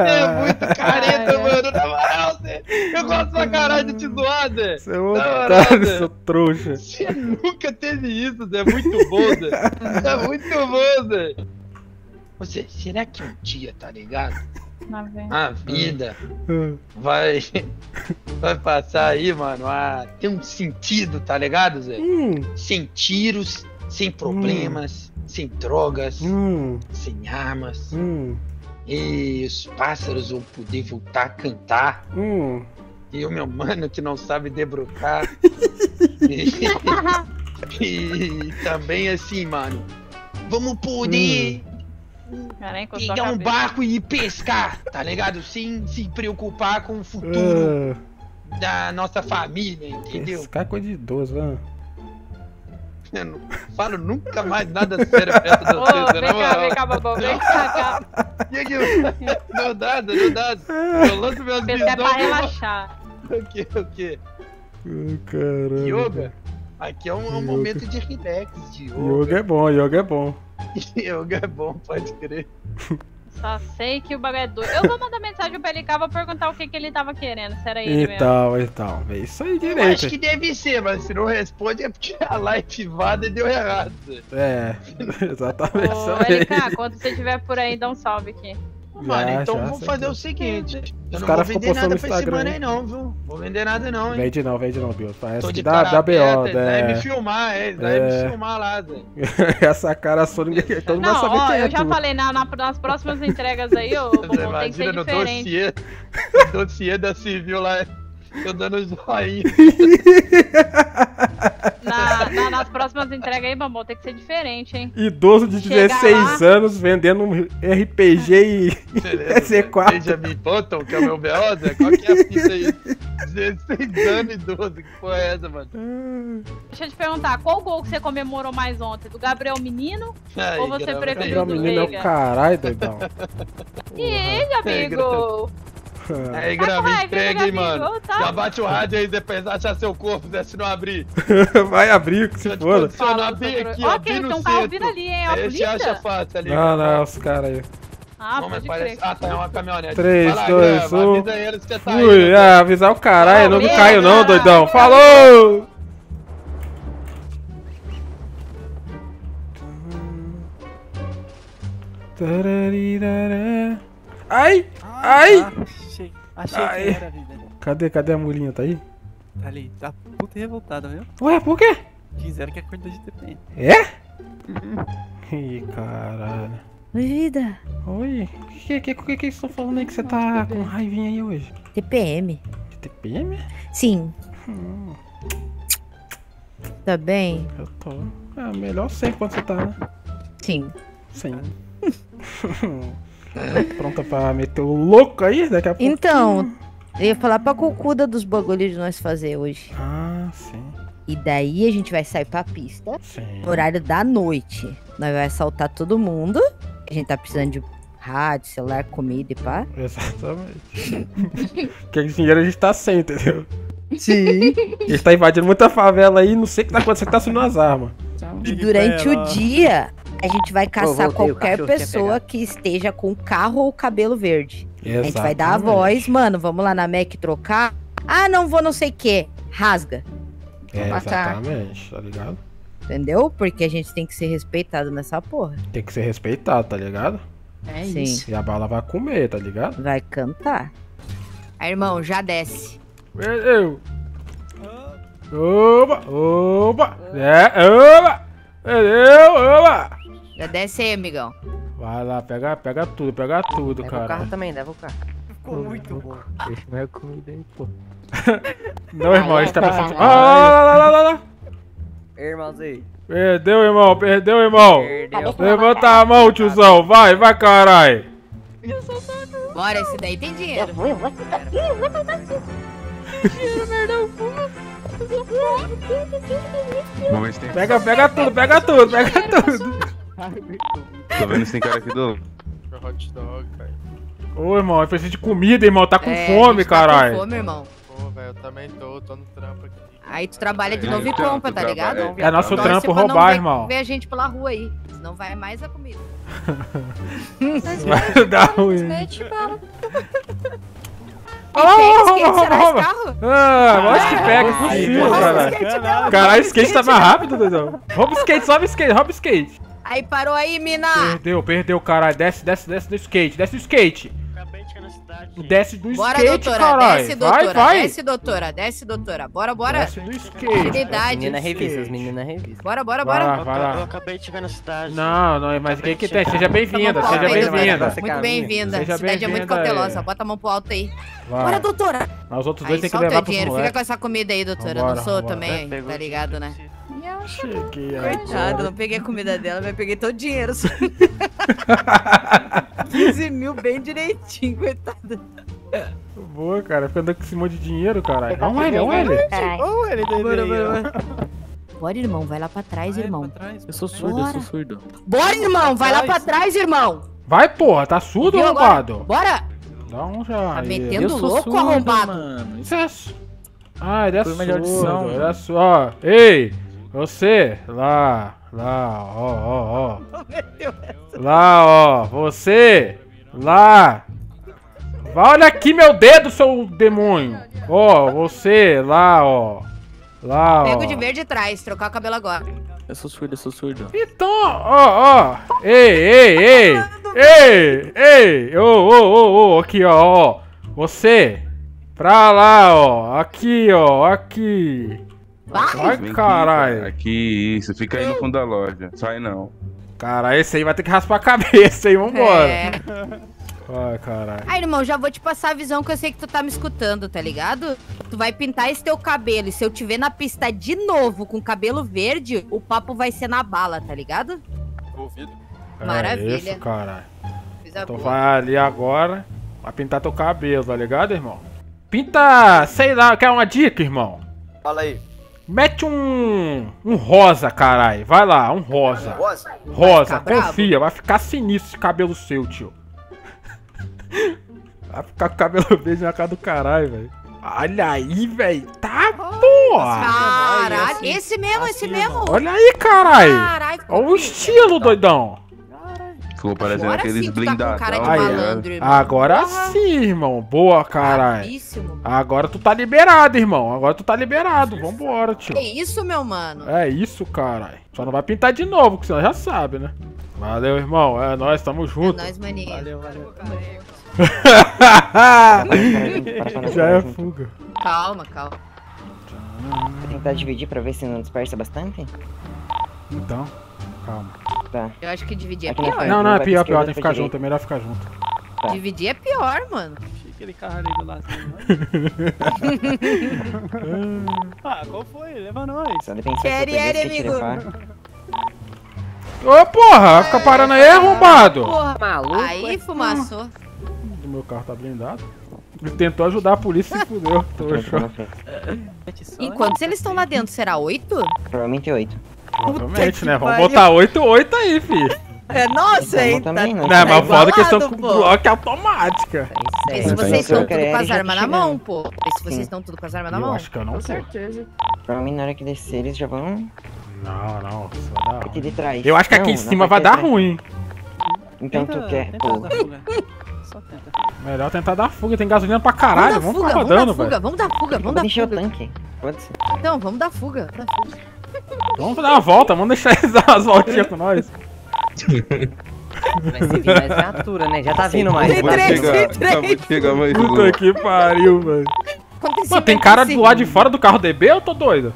é muito careta, mano. Na moral, eu gosto pra caralho de te zoar, Zé. Você é otário, seu trouxa. Você nunca teve isso, Zé. É muito bom, Zé. É muito bom, Zé. Você, será que um dia, tá ligado? A vida vai passar aí, mano, a ter um sentido, tá ligado, Zé? Sem tiros, sem problemas, sem drogas, sem armas. E os pássaros vão poder voltar a cantar. E o meu mano que não sabe debrucar. E também assim, mano, vamos poder... pegar um barco e pescar, tá ligado? Sem se preocupar com o futuro da nossa família, entendeu? Pescar é coisa de idoso, né? Eu não falo nunca mais nada sério perto do seu, né, mano? Vem cá, babão, vem cá. Não dá. Eu lanço meus bidões. É pra relaxar. O quê? Caramba. Yoga? Aqui é um momento de relax, de yoga. Yoga é bom. Yoga é bom, pode crer. Só sei que o bagulho é doido. Eu vou mandar mensagem pra ele cá, vou perguntar o que ele tava querendo, se era ele mesmo. Então, é isso aí direito. Eu acho que deve ser, mas se não responde é porque a live vada deu errado. É, exatamente. Ô, LK, quando você estiver por aí, dá um salve aqui. Mano, então vamos fazer o seguinte. Eu não vou vender nada pra esse mano aí não, viu? Vou vender nada não, hein? Vende não, Bill. Parece que dá B.O. Deve me filmar, deve me filmar lá, Zé. Essa cara só ninguém... Todo mundo sabe quem é. Eu já falei, nas próximas entregas aí, eu vou ter que ser diferente. No dossiê da civil lá, eu dando joinha. Nas próximas entregas aí, Bambam, tem que ser diferente, hein? Idoso de 16 anos vendendo um RPG e C4. Benjamin Button, que é o meu B.O., Zé? Qual que é a fita aí? 16 anos, idoso, que porra é essa, mano? Deixa eu te perguntar, qual gol que você comemorou mais ontem? Do Gabriel Menino? Ou você preferiu do Veiga? Gabriel Menino é o caralho, doidão. E ele, amigo? Aí, grave, entregue, mano. Já bate o rádio aí, depois achar seu corpo, Zé, se não abrir. Vai abrir, que se foda. Funciona bem aqui, ó. Ok, então tá ouvindo ali, hein? A polícia acha fácil ali. Não, os caras aí. Ah, pode crer. Ah, tá, é uma caminhonete. 3, 2, 1. Avisa eles que você tá aí. Avisar o caralho, não me caiu não, doidão. Falou! Ai! Ai! Achei que era vida. Cadê a mulinha? Tá aí? Tá ali, tá puta e revoltada, viu? Ué, por quê? Quiseram que a corda de TP. É? Ih, caralho. Oi, vida. Oi. O que eles estão falando aí que você tá com raivinha aí hoje? TPM. TPM? Sim. Tá bem? Eu tô. É, melhor sei quando você tá, né? Sim. Pronta pra meter o louco aí daqui a pouco? Então, eu ia falar pra Cucuda dos bagulhos de nós fazer hoje. Ah, sim. E daí a gente vai sair pra pista, sim. Horário da noite. Nós vai assaltar todo mundo. A gente tá precisando de rádio, celular, comida e pá. Exatamente. Porque dinheiro a gente tá sem, entendeu? Sim. Ele tá invadindo muita favela aí, não sei o que tá acontecendo, que tá subindo as armas. E durante o dia, a gente vai caçar qualquer pessoa que esteja com carro ou cabelo verde. Exatamente. A gente vai dar a voz, mano, vamos lá na Mac trocar. Ah, não vou não sei o que. Rasga. É, exatamente, tá ligado? Entendeu? Porque a gente tem que ser respeitado nessa porra. Tem que ser respeitado, tá ligado? É isso. E a bala vai comer, tá ligado? Vai cantar. Aí, irmão, já desce. Eu. Oba, oba. É, oba. Eu, oba. Já desce aí, amigão. Vai lá, pega tudo, cara. Leva o carro também, leva o carro. Ficou muito bom. Deixa minha comida aí, pô. Não, irmão, a gente tá passando. Ah, lá. Irmãozinho. Perdeu, irmão, perdeu, irmão. Perdeu. Levanta a mão, tiozão. Vai, carai. Bora, esse daí tem dinheiro. Eu vou ficar aqui, eu vou ficar aqui. Pega tudo. Tô vendo se tem cara aqui do hot dog, velho. Ô, irmão, eu preciso de comida, irmão. Tá com fome, caralho. Tá com fome, irmão. Pô, velho, eu também tô no trampo aqui. Aí tu trabalha de novo e compra, tá ligado? É nosso trampo roubar, irmão. Vê a gente pela rua aí, senão vai mais a comida. Vai dar ruim. Skate, será esse carro? Ah, mó skate pega, possível, caralho. Caralho, o skate tá mais rápido, doidão. Rouba o skate, sobe o skate, rouba o skate. Aí parou aí, mina. Perdeu, caralho. Desce do skate, desce do skate. Desce do skate, caralho. Vai. Desce, doutora. Bora. Desce do skate. Menina revista. Bora. Vai lá. Eu acabei de chegar na cidade. Não, mas o que tem? Seja bem-vinda. Muito bem-vinda. A cidade é muito cautelosa. Bota a mão pro alto aí. Bora, doutora. Mas os outros dois tem que levar pro dinheiro. Fica com essa comida aí, doutora. Eu não sou também, tá ligado, né? Cheguei aí. Coitado, não peguei a comida dela, mas peguei todo o dinheiro. 15 mil bem direitinho, coitado. Boa, cara. Fica andando com esse monte de dinheiro, caralho. Olha ele. Bora. Bora, irmão. Vai lá pra trás, irmão. Eu sou surdo. Bora, irmão. Vai lá pra trás, irmão. Vai, porra. Tá surdo, arrombado? Bora. Dá um já. Tá metendo louco, arrombado. Ai, é surdo. Ó, ei. Você, lá, ó. Lá, ó, você, lá. Olha aqui meu dedo, seu demônio. Ó, você, lá, ó. Lá, ó. Pego de verde atrás, trocar o cabelo agora. Eu sou surdo. Então, ó. Ei. Ô, aqui, ó. Você, pra lá, ó. Aqui. Vai, caralho. Aqui, isso. Fica aí no fundo da loja. Sai não. Caralho, esse aí vai ter que raspar a cabeça, hein? Vambora. Vai, caralho. Aí, irmão, já vou te passar a visão que eu sei que tu tá me escutando, tá ligado? Tu vai pintar esse teu cabelo e se eu te ver na pista de novo com cabelo verde, o papo vai ser na bala, tá ligado? Ouvido. Maravilha. Isso, caralho. Então vai ali agora, vai pintar teu cabelo, tá ligado, irmão? Pinta, sei lá, quer uma dica, irmão? Fala aí. Mete um rosa, caralho. Vai lá, um rosa. Rosa, confia. Vai ficar sinistro esse cabelo seu, tio. Vai ficar com o cabelo verde na cara do caralho, velho. Olha aí, velho. Tá, porra. Caralho, esse mesmo. Olha aí, caralho. Olha o estilo, doidão. Ficou parecendo aqueles blindados. Agora sim, irmão. Boa, caralho. Agora tu tá liberado, irmão. Vambora, tio. Que isso, meu mano? É isso, caralho. Só não vai pintar de novo, que senão já sabe, né? Valeu, irmão. É nóis, tamo junto. É nóis, maninho. Valeu. Já é fuga. Calma. Vou tentar dividir pra ver se não dispersa bastante. Então, calma. Tá. Eu acho que dividir é pior. Não, é pior, tem que ficar junto, é melhor ficar junto. Tá. Dividir é pior, mano. Achei aquele carro ali do lado. Qual foi? Leva nós. Quer amigo. Ô, porra, fica parando aí, arrombado. Porra, maluco. Aí, fumaçou. O meu carro tá blindado. Ele tentou ajudar a polícia e se fudeu. E quantos eles estão lá dentro? Será 8? Provavelmente 8. Provavelmente, né? Vamos botar 8 aí, filho. É, nossa, hein? Tá... Não, tá mas foda que estão com bloco automática. É, se vocês estão tudo com as armas na mão, pô. Se vocês estão tudo com as armas na mão. Acho que eu não sei. Com certeza. Pra mim, na hora que descer, eles já vão... Não, não. Aqui de trás. Eu acho que aqui em cima vai dar ruim. Então tu quer, pô. Só tenta. Melhor tentar dar fuga, tem gasolina pra caralho, vamos ficar rodando, velho. Vamos dar fuga, vamos dar fuga. Deixa o tanque, pode ser. Então, vamos dar fuga. Vamos dar uma volta, vamos deixar eles dar umas voltinhas com nós. Vai ser mais viatura, né? Já tá vindo mais. Tem três. Mais puta que pariu, velho. Mano, tem cara do lado de fora do carro DB ou eu tô doido?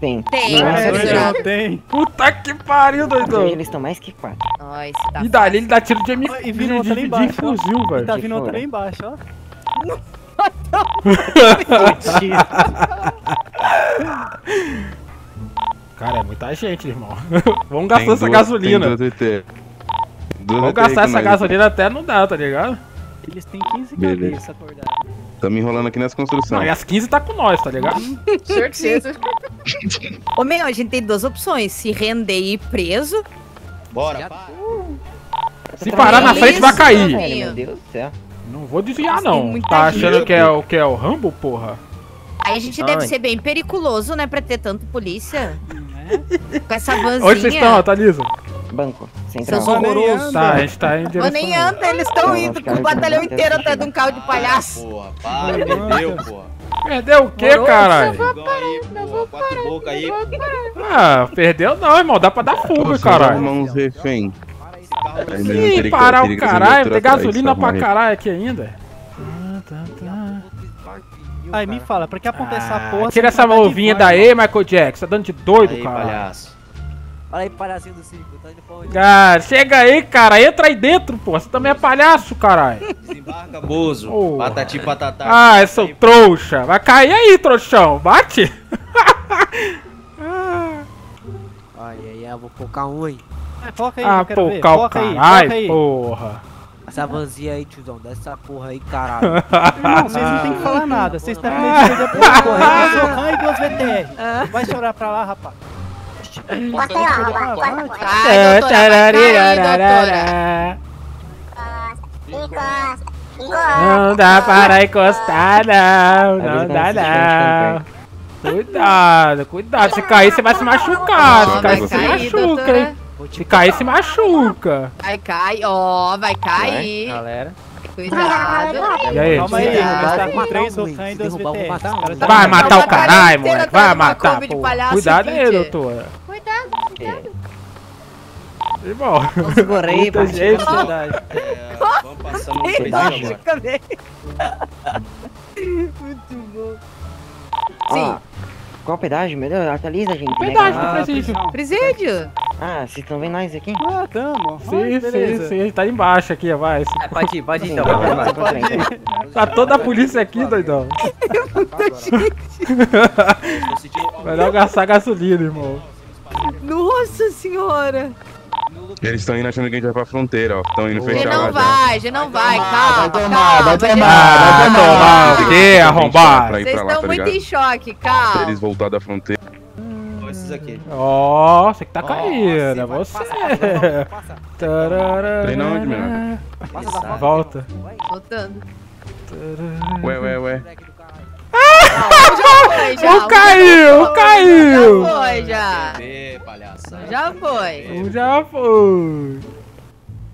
Tem. Nossa, tem. Puta que pariu, doidão. Eles estão mais que 4. Tá e dali ele dá tiro de M4 e vira outra de fuzil, velho. Tá vindo outra aí embaixo, ó. Cara, é muita gente, irmão. Vamos gastar essa gasolina. Vamos gastar essa gasolina até não dá, tá ligado? Eles têm 15 cabeças acordadas. Tamo enrolando aqui nas construções. Não, e as 15 tá com nós, tá ligado? Certeza. Ô, meu, a gente tem duas opções. Se render e ir preso. Bora, se parar na frente, vai cair. Meu Deus do céu. Não vou desviar, não. Tá achando que é o Rambo, porra? Aí a gente deve ser bem periculoso, né? Pra ter tanto polícia. Com essa vanzinha. Onde vocês estão, Thalisa? Banco. Central. São horrorosos. Tá, a gente tá em direção. Mas nem anda, eles estão indo com o batalhão inteiro atrás de um carro de palhaço. Porra, para, perdeu, porra. Perdeu o quê, caralho? Ah, perdeu não, irmão. Dá pra dar fuga, caralho. Ih, parar o caralho. Tem gasolina pra caralho aqui ainda. Aí me fala, pra que apontar essa porra? Tira essa mãozinha daí, Michael Jackson. Tá dando de doido, cara. Olha aí, palhacinho do circo, tá indo pra onde? Ah, chega aí, cara, entra aí dentro, pô. Você também é palhaço, caralho. Desembarca, bozo. Oh. Patati, patatá. Ah, é seu trouxa. Vai cair aí, trouxão. Bate. Olha aí, eu vou focar um aí. É, foca aí, ah, focar o caralho, porra. Essa vanzinha aí, tiozão, desce essa porra aí, caralho. Não, vocês não tem que falar nada. Vocês estão meio de perder porra correndo. Socan e duas VTR. Vai chorar pra lá, rapaz. Não dá para encostar, não. Não dá, não. Cuidado, cuidado. Se cair, você vai se machucar. Se cair, você machuca, hein? Se cair, se machuca. Vai cair, ó, vai cair. Galera. Cuidado. E aí? Calma aí, tá com 3 Socan e 2 VTR. Vai matar o caralho, moleque. Vai matar, pô. Cuidado aí, doutora. Cuidado. E bom. Segura aí, pô. Vamos passar no presídio agora. Muito bom. Sim. Qual pedágio? Meu Deus, atualiza, gente. Pedágio do presídio. Presídio? Ah, vocês estão vendo nós aqui? Ah, tamo. Sim, sim, sim. A gente tá embaixo aqui, vai. Pode ir, pode ir então. Tá toda a polícia aqui, doidão. Melhor gastar gasolina, irmão. Nossa senhora! Eles estão indo achando que a gente vai pra fronteira, ó. Estão indo fechar lá. Já não vai, calma. Vai tomar, o quê, arrombado? Vocês estão muito em choque, calma. Se eles voltar da fronteira. Ó, esses aqui. Ó, você que tá caindo, é você. Treina onde, menino? Volta. Voltando. Ué. Já caiu! Já foi, já! Já foi!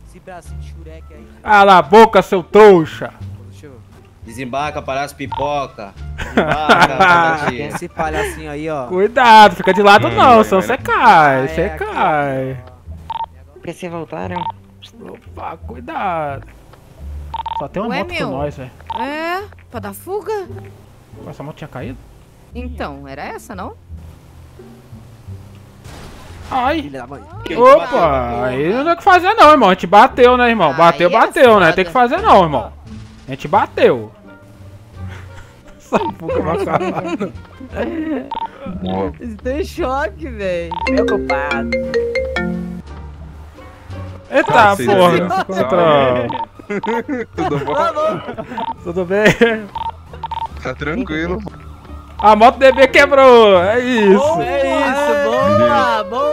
Esse bracinho de xureque aí. Cala a boca, seu trouxa! Desembarca, palhaço pipoca! Desembarca, esse palhacinho aí, ó. Cuidado, fica de lado não, senão você cai, você cai. Porque vocês voltaram? Opa, cuidado! Só tem uma moto com nós, velho. É, pra dar fuga? Essa moto tinha caído? Então, era essa, não? Ai! Opa! Aí não tem o que fazer não, irmão. A gente bateu, né, irmão? Bateu, né? Tem que fazer não, irmão. A gente bateu. Essa fuga macarrada. Isso tem choque, velho. Preocupado. Eita, porra! Tudo bom? Tudo bem? Tá tranquilo. A moto DB quebrou, é isso. Boa, boa.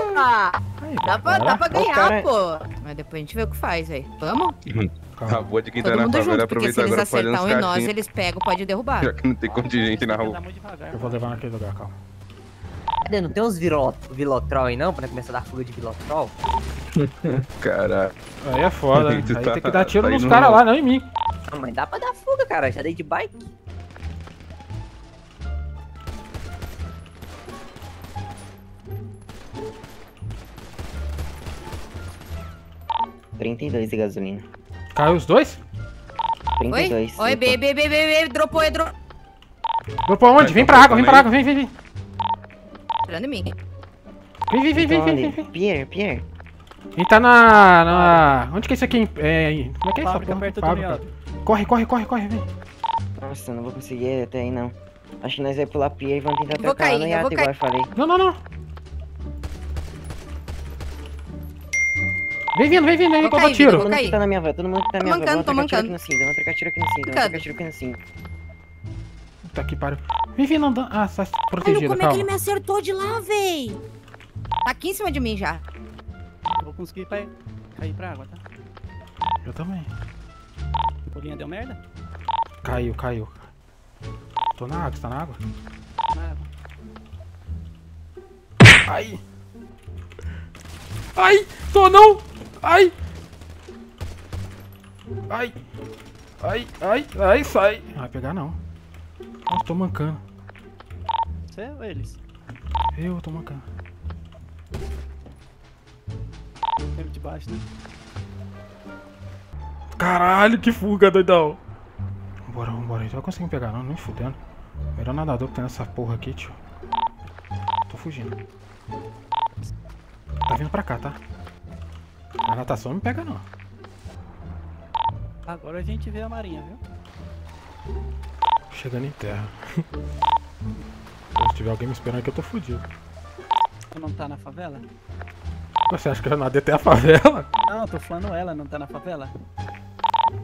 Dá pra ganhar, pô. Mas depois a gente vê o que faz, velho. Vamos? A boa de quem tá na favela aproveitar agora pra olhar uns carrinhos. Se eles acertarem nós, eles pegam, pode derrubar. Já que não tem contingente na rua. Eu vou levar naquele lugar, calma. Cadê? Não tem uns vilotrol aí não? Pra começar a dar fuga de vilotrol? Caralho. Aí é foda, hein? Aí tem que dar tiro nos caras lá, não em mim. Ah, mas dá pra dar fuga, cara. Já dei de bike. $32 de gasolina. Caiu os dois? $32. Oi, bebê, dropou. Dropou onde? Vem pra água, vem. Tirando em mim. Vem. Pierre. Ele tá na... Onde que é isso aqui? É... Como é que é isso? Perto do meado. Corre, vem. Nossa, não vou conseguir até aí, não. Acho que nós vai pular Pierre e vamos tentar atrapalhar no iate, igual eu falei. Não. Vem vindo, aí, toma tiro. Todo mundo que tá na minha van, tô mancando. Vamos trocar tiro aqui no cinto, Puta que pariu. Vem vindo andando. Ah, tá protegido, calma. Como é que ele me acertou de lá, véi? Tá aqui em cima de mim já. Eu vou conseguir cair pra água, tá? Eu também. A bolinha deu merda? Caiu. Tô na água, você tá na água? Na água. Ai! Tô não! Ai, sai! Não vai pegar não. Nossa, tô mancando. Você ou eles? Eu tô mancando. Teve de baixo, né? Caralho, que fuga, doidão! Vambora, já consegui pegar não, nem fudendo. Melhor nadador que tem nessa porra aqui, tio. Tô fugindo. Tá vindo pra cá, tá? A natação não me pega, não. Agora a gente vê a marinha, viu? Chegando em terra. Se tiver alguém me esperando aqui, eu tô fudido. Tu não tá na favela? Você acha que eu já nadei até a favela? Não, eu tô falando ela, não tá na favela?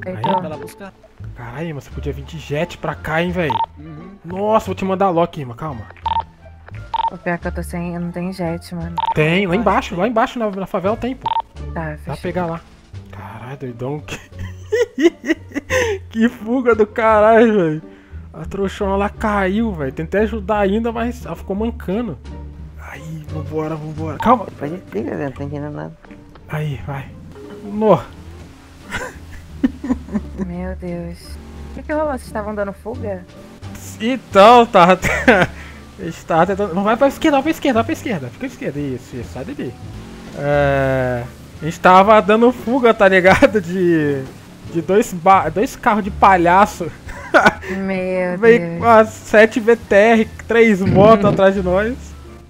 Então. Pra ela buscar. Caralho, mas você podia vir de jet pra cá, hein, velho? Uhum. Nossa, vou te mandar lock, irmã, calma. O pior é que eu tô sem... Eu não tenho jet, mano. Tem, lá embaixo na favela tem, pô. Tá, fechou. Dá pra pegar lá. Caralho, doidão. Que fuga do caralho, velho. A trouxona lá caiu, velho. Tentei ajudar ainda, mas ela ficou mancando. Aí, vambora. Calma. Depois a gente briga, eu não tô entendendo nada. Aí, vai. No. Meu Deus. O que rolou? Vocês estavam dando fuga? Então, tá. Está tentando... Não, vai pra esquerda. Fica à esquerda. Isso. Sai dali. A gente tava dando fuga, tá ligado? De dois carros de palhaço. Meu Deus. Com as 7 VTR, 3 motos atrás de nós.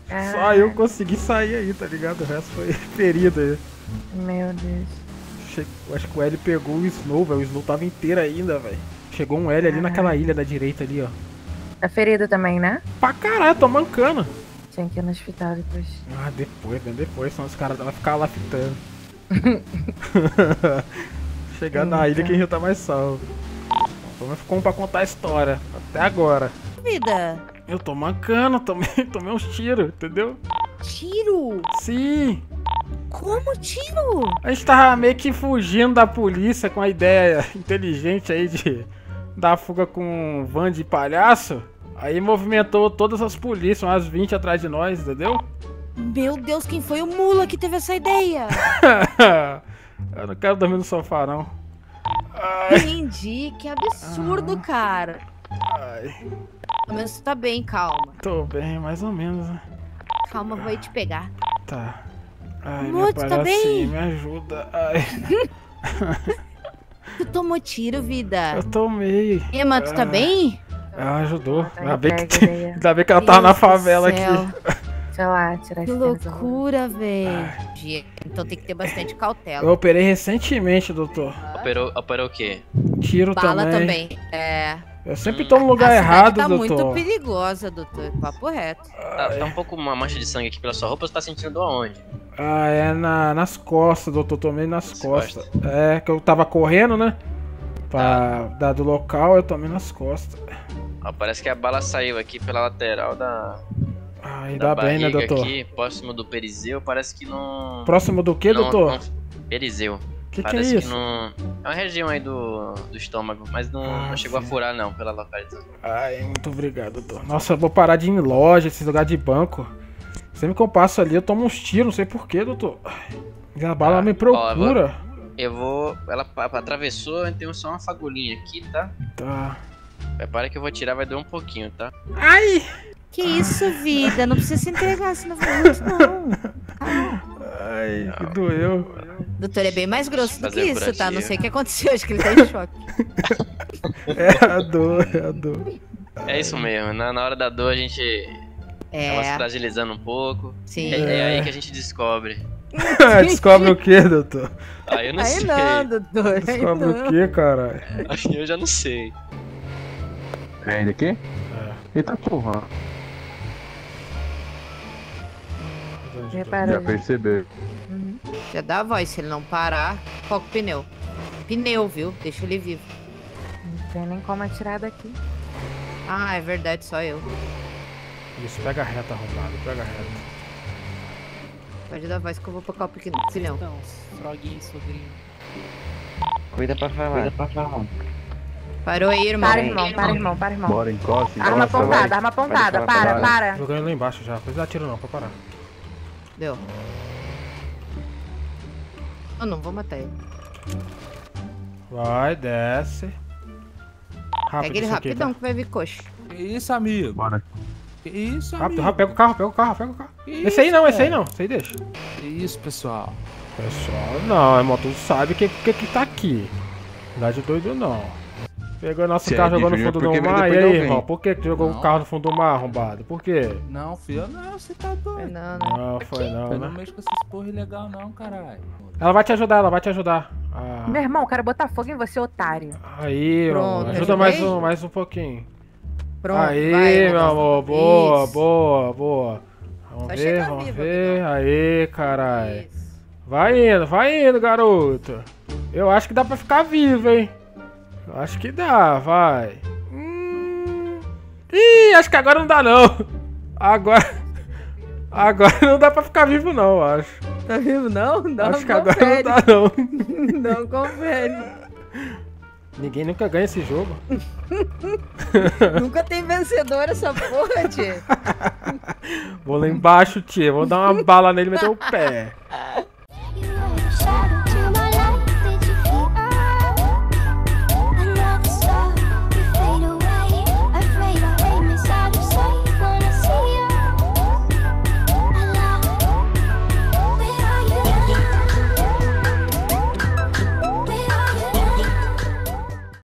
Ah. Só eu consegui sair aí, tá ligado? O resto foi ferido aí. Meu Deus. Acho que o L pegou o Snow, velho. O Snow tava inteiro ainda, velho. Chegou um L ali naquela ilha da direita ali, ó. Tá ferido também, né? Pra caralho, tô mancando. Tinha que ir no hospital depois. Ah, depois, senão os caras vão ficar lá fitando. Chegar na ilha que a gente tá mais salvo. Então ficou um pra contar a história, até agora. Vida. Eu tô mancando, tomei uns tiros, entendeu? Tiro? Sim. Como tiro? A gente tava meio que fugindo da polícia com a ideia inteligente aí de... Da fuga com um van de palhaço, aí movimentou todas as polícias, umas 20 atrás de nós, entendeu? Meu Deus, quem foi o mula que teve essa ideia? Eu não quero dormir no sofá, não. Ai. Entendi, que absurdo, cara. Ai. Pelo menos tu tá bem, calma. Tô bem, mais ou menos, né? Calma, vou ir te pegar. Tá. Ai, muito, tá bem? Me ajuda. Ai. Tu tomou tiro, vida? Eu tomei. E, mano, tu tá bem? Ela ajudou. Ainda bem que ela tava na favela aqui. Deixa lá, tirar esse. Que loucura, velho. Então tem que ter bastante cautela. Eu operei recentemente, doutor. Operou o quê? Tiro também. Bala também. É. Eu sempre tô no lugar errado, doutor. Tá muito perigosa, doutor. Papo reto. Tá um pouco uma mancha de sangue aqui pela sua roupa. Você tá sentindo aonde? Ah, é nas costas, doutor. Tomei nas costas. É, que eu tava correndo, né? Pra dar do local, eu tomei nas costas. Ah, parece que a bala saiu aqui pela lateral da... Ah, ainda bem, né, doutor? Aqui, próximo do periseu, parece que não... Próximo do quê, doutor? Periseu. Parece que é isso? Que não... É uma região aí do estômago, mas não chegou a furar não, pela localização. Ai, muito obrigado, doutor. Nossa, eu vou parar de ir em loja, esses lugares de banco. Sempre que eu passo ali, eu tomo uns tiros, não sei porquê, doutor. A bala me procura. Ó, ela atravessou, eu tenho só uma fagulhinha aqui, tá? Tá. Prepara que eu vou tirar, vai doer um pouquinho, tá? Ai! Que isso, vida? Não precisa se entregar, senão vai muito, não. Ah. Ai, não, que doeu. Doutor, é bem mais grosso do que isso, tá? Não sei o que aconteceu, acho que ele tá em choque. É a dor, é a dor. É isso mesmo, na hora da dor a gente acaba se fragilizando um pouco. Sim. É aí que a gente descobre. Descobre o que, doutor? Aí eu não sei. Não, doutor. Descobre o que, caralho? Eu já não sei. Vem daqui? É. Eita porra. Já percebeu. Uhum. Já dá a voz, se ele não parar, foca o pneu. Pneu, viu? Deixa ele vivo. Não tem nem como atirar daqui. Ah, é verdade, só eu. Isso, pega a reta, arrombado, pega a reta. Pode dar a voz que eu vou focar o pneu. Então, froguinho, sobrinho. Cuida pra falar. Cuida pra falar. Parou aí, irmão. Para, irmão, para, irmão, para, irmão. Bora, encosta. Arma apontada, arma apontada. Para. Jogando lá embaixo já. Coisa dá tiro não, pra parar. Deu. Eu não vou matar ele. Vai, desce. Rápido, pega ele rapidão que vai vir coxa. Que isso, amigo. Bora. Que isso, amigo. Rápido, pega o carro, pega o carro, pega o carro. Esse aí não, esse aí não. Esse aí deixa. Que isso, pessoal. Pessoal, não. A moto sabe o que tá aqui. Não dá de doido, não. Pegou nosso carro, jogou no fundo do mar. E aí, irmão, por que tu jogou o carro no fundo do mar, arrombado? Por quê? Não, filho, não, você tá doido. Não, foi não, né? Eu não mexo com essas porra ilegal não, caralho. Ela vai te ajudar, ela vai te ajudar. Ah. Meu irmão, eu quero botar fogo em você, otário. Aí, irmão, ajuda mais um pouquinho. Pronto, aí, vai, meu amor, boa, boa, boa. Vamos ver, aí, caralho. Vai indo, garoto. Eu acho que dá pra ficar vivo, hein. Acho que dá, vai. Ih, acho que agora não dá não. Agora não dá pra ficar vivo não, acho. Tá vivo não? Acho que agora não dá não. Não confere. Ninguém nunca ganha esse jogo. Nunca tem vencedor essa porra, tchê. Vou lá embaixo, tchê. Vou dar uma bala nele e meter o pé.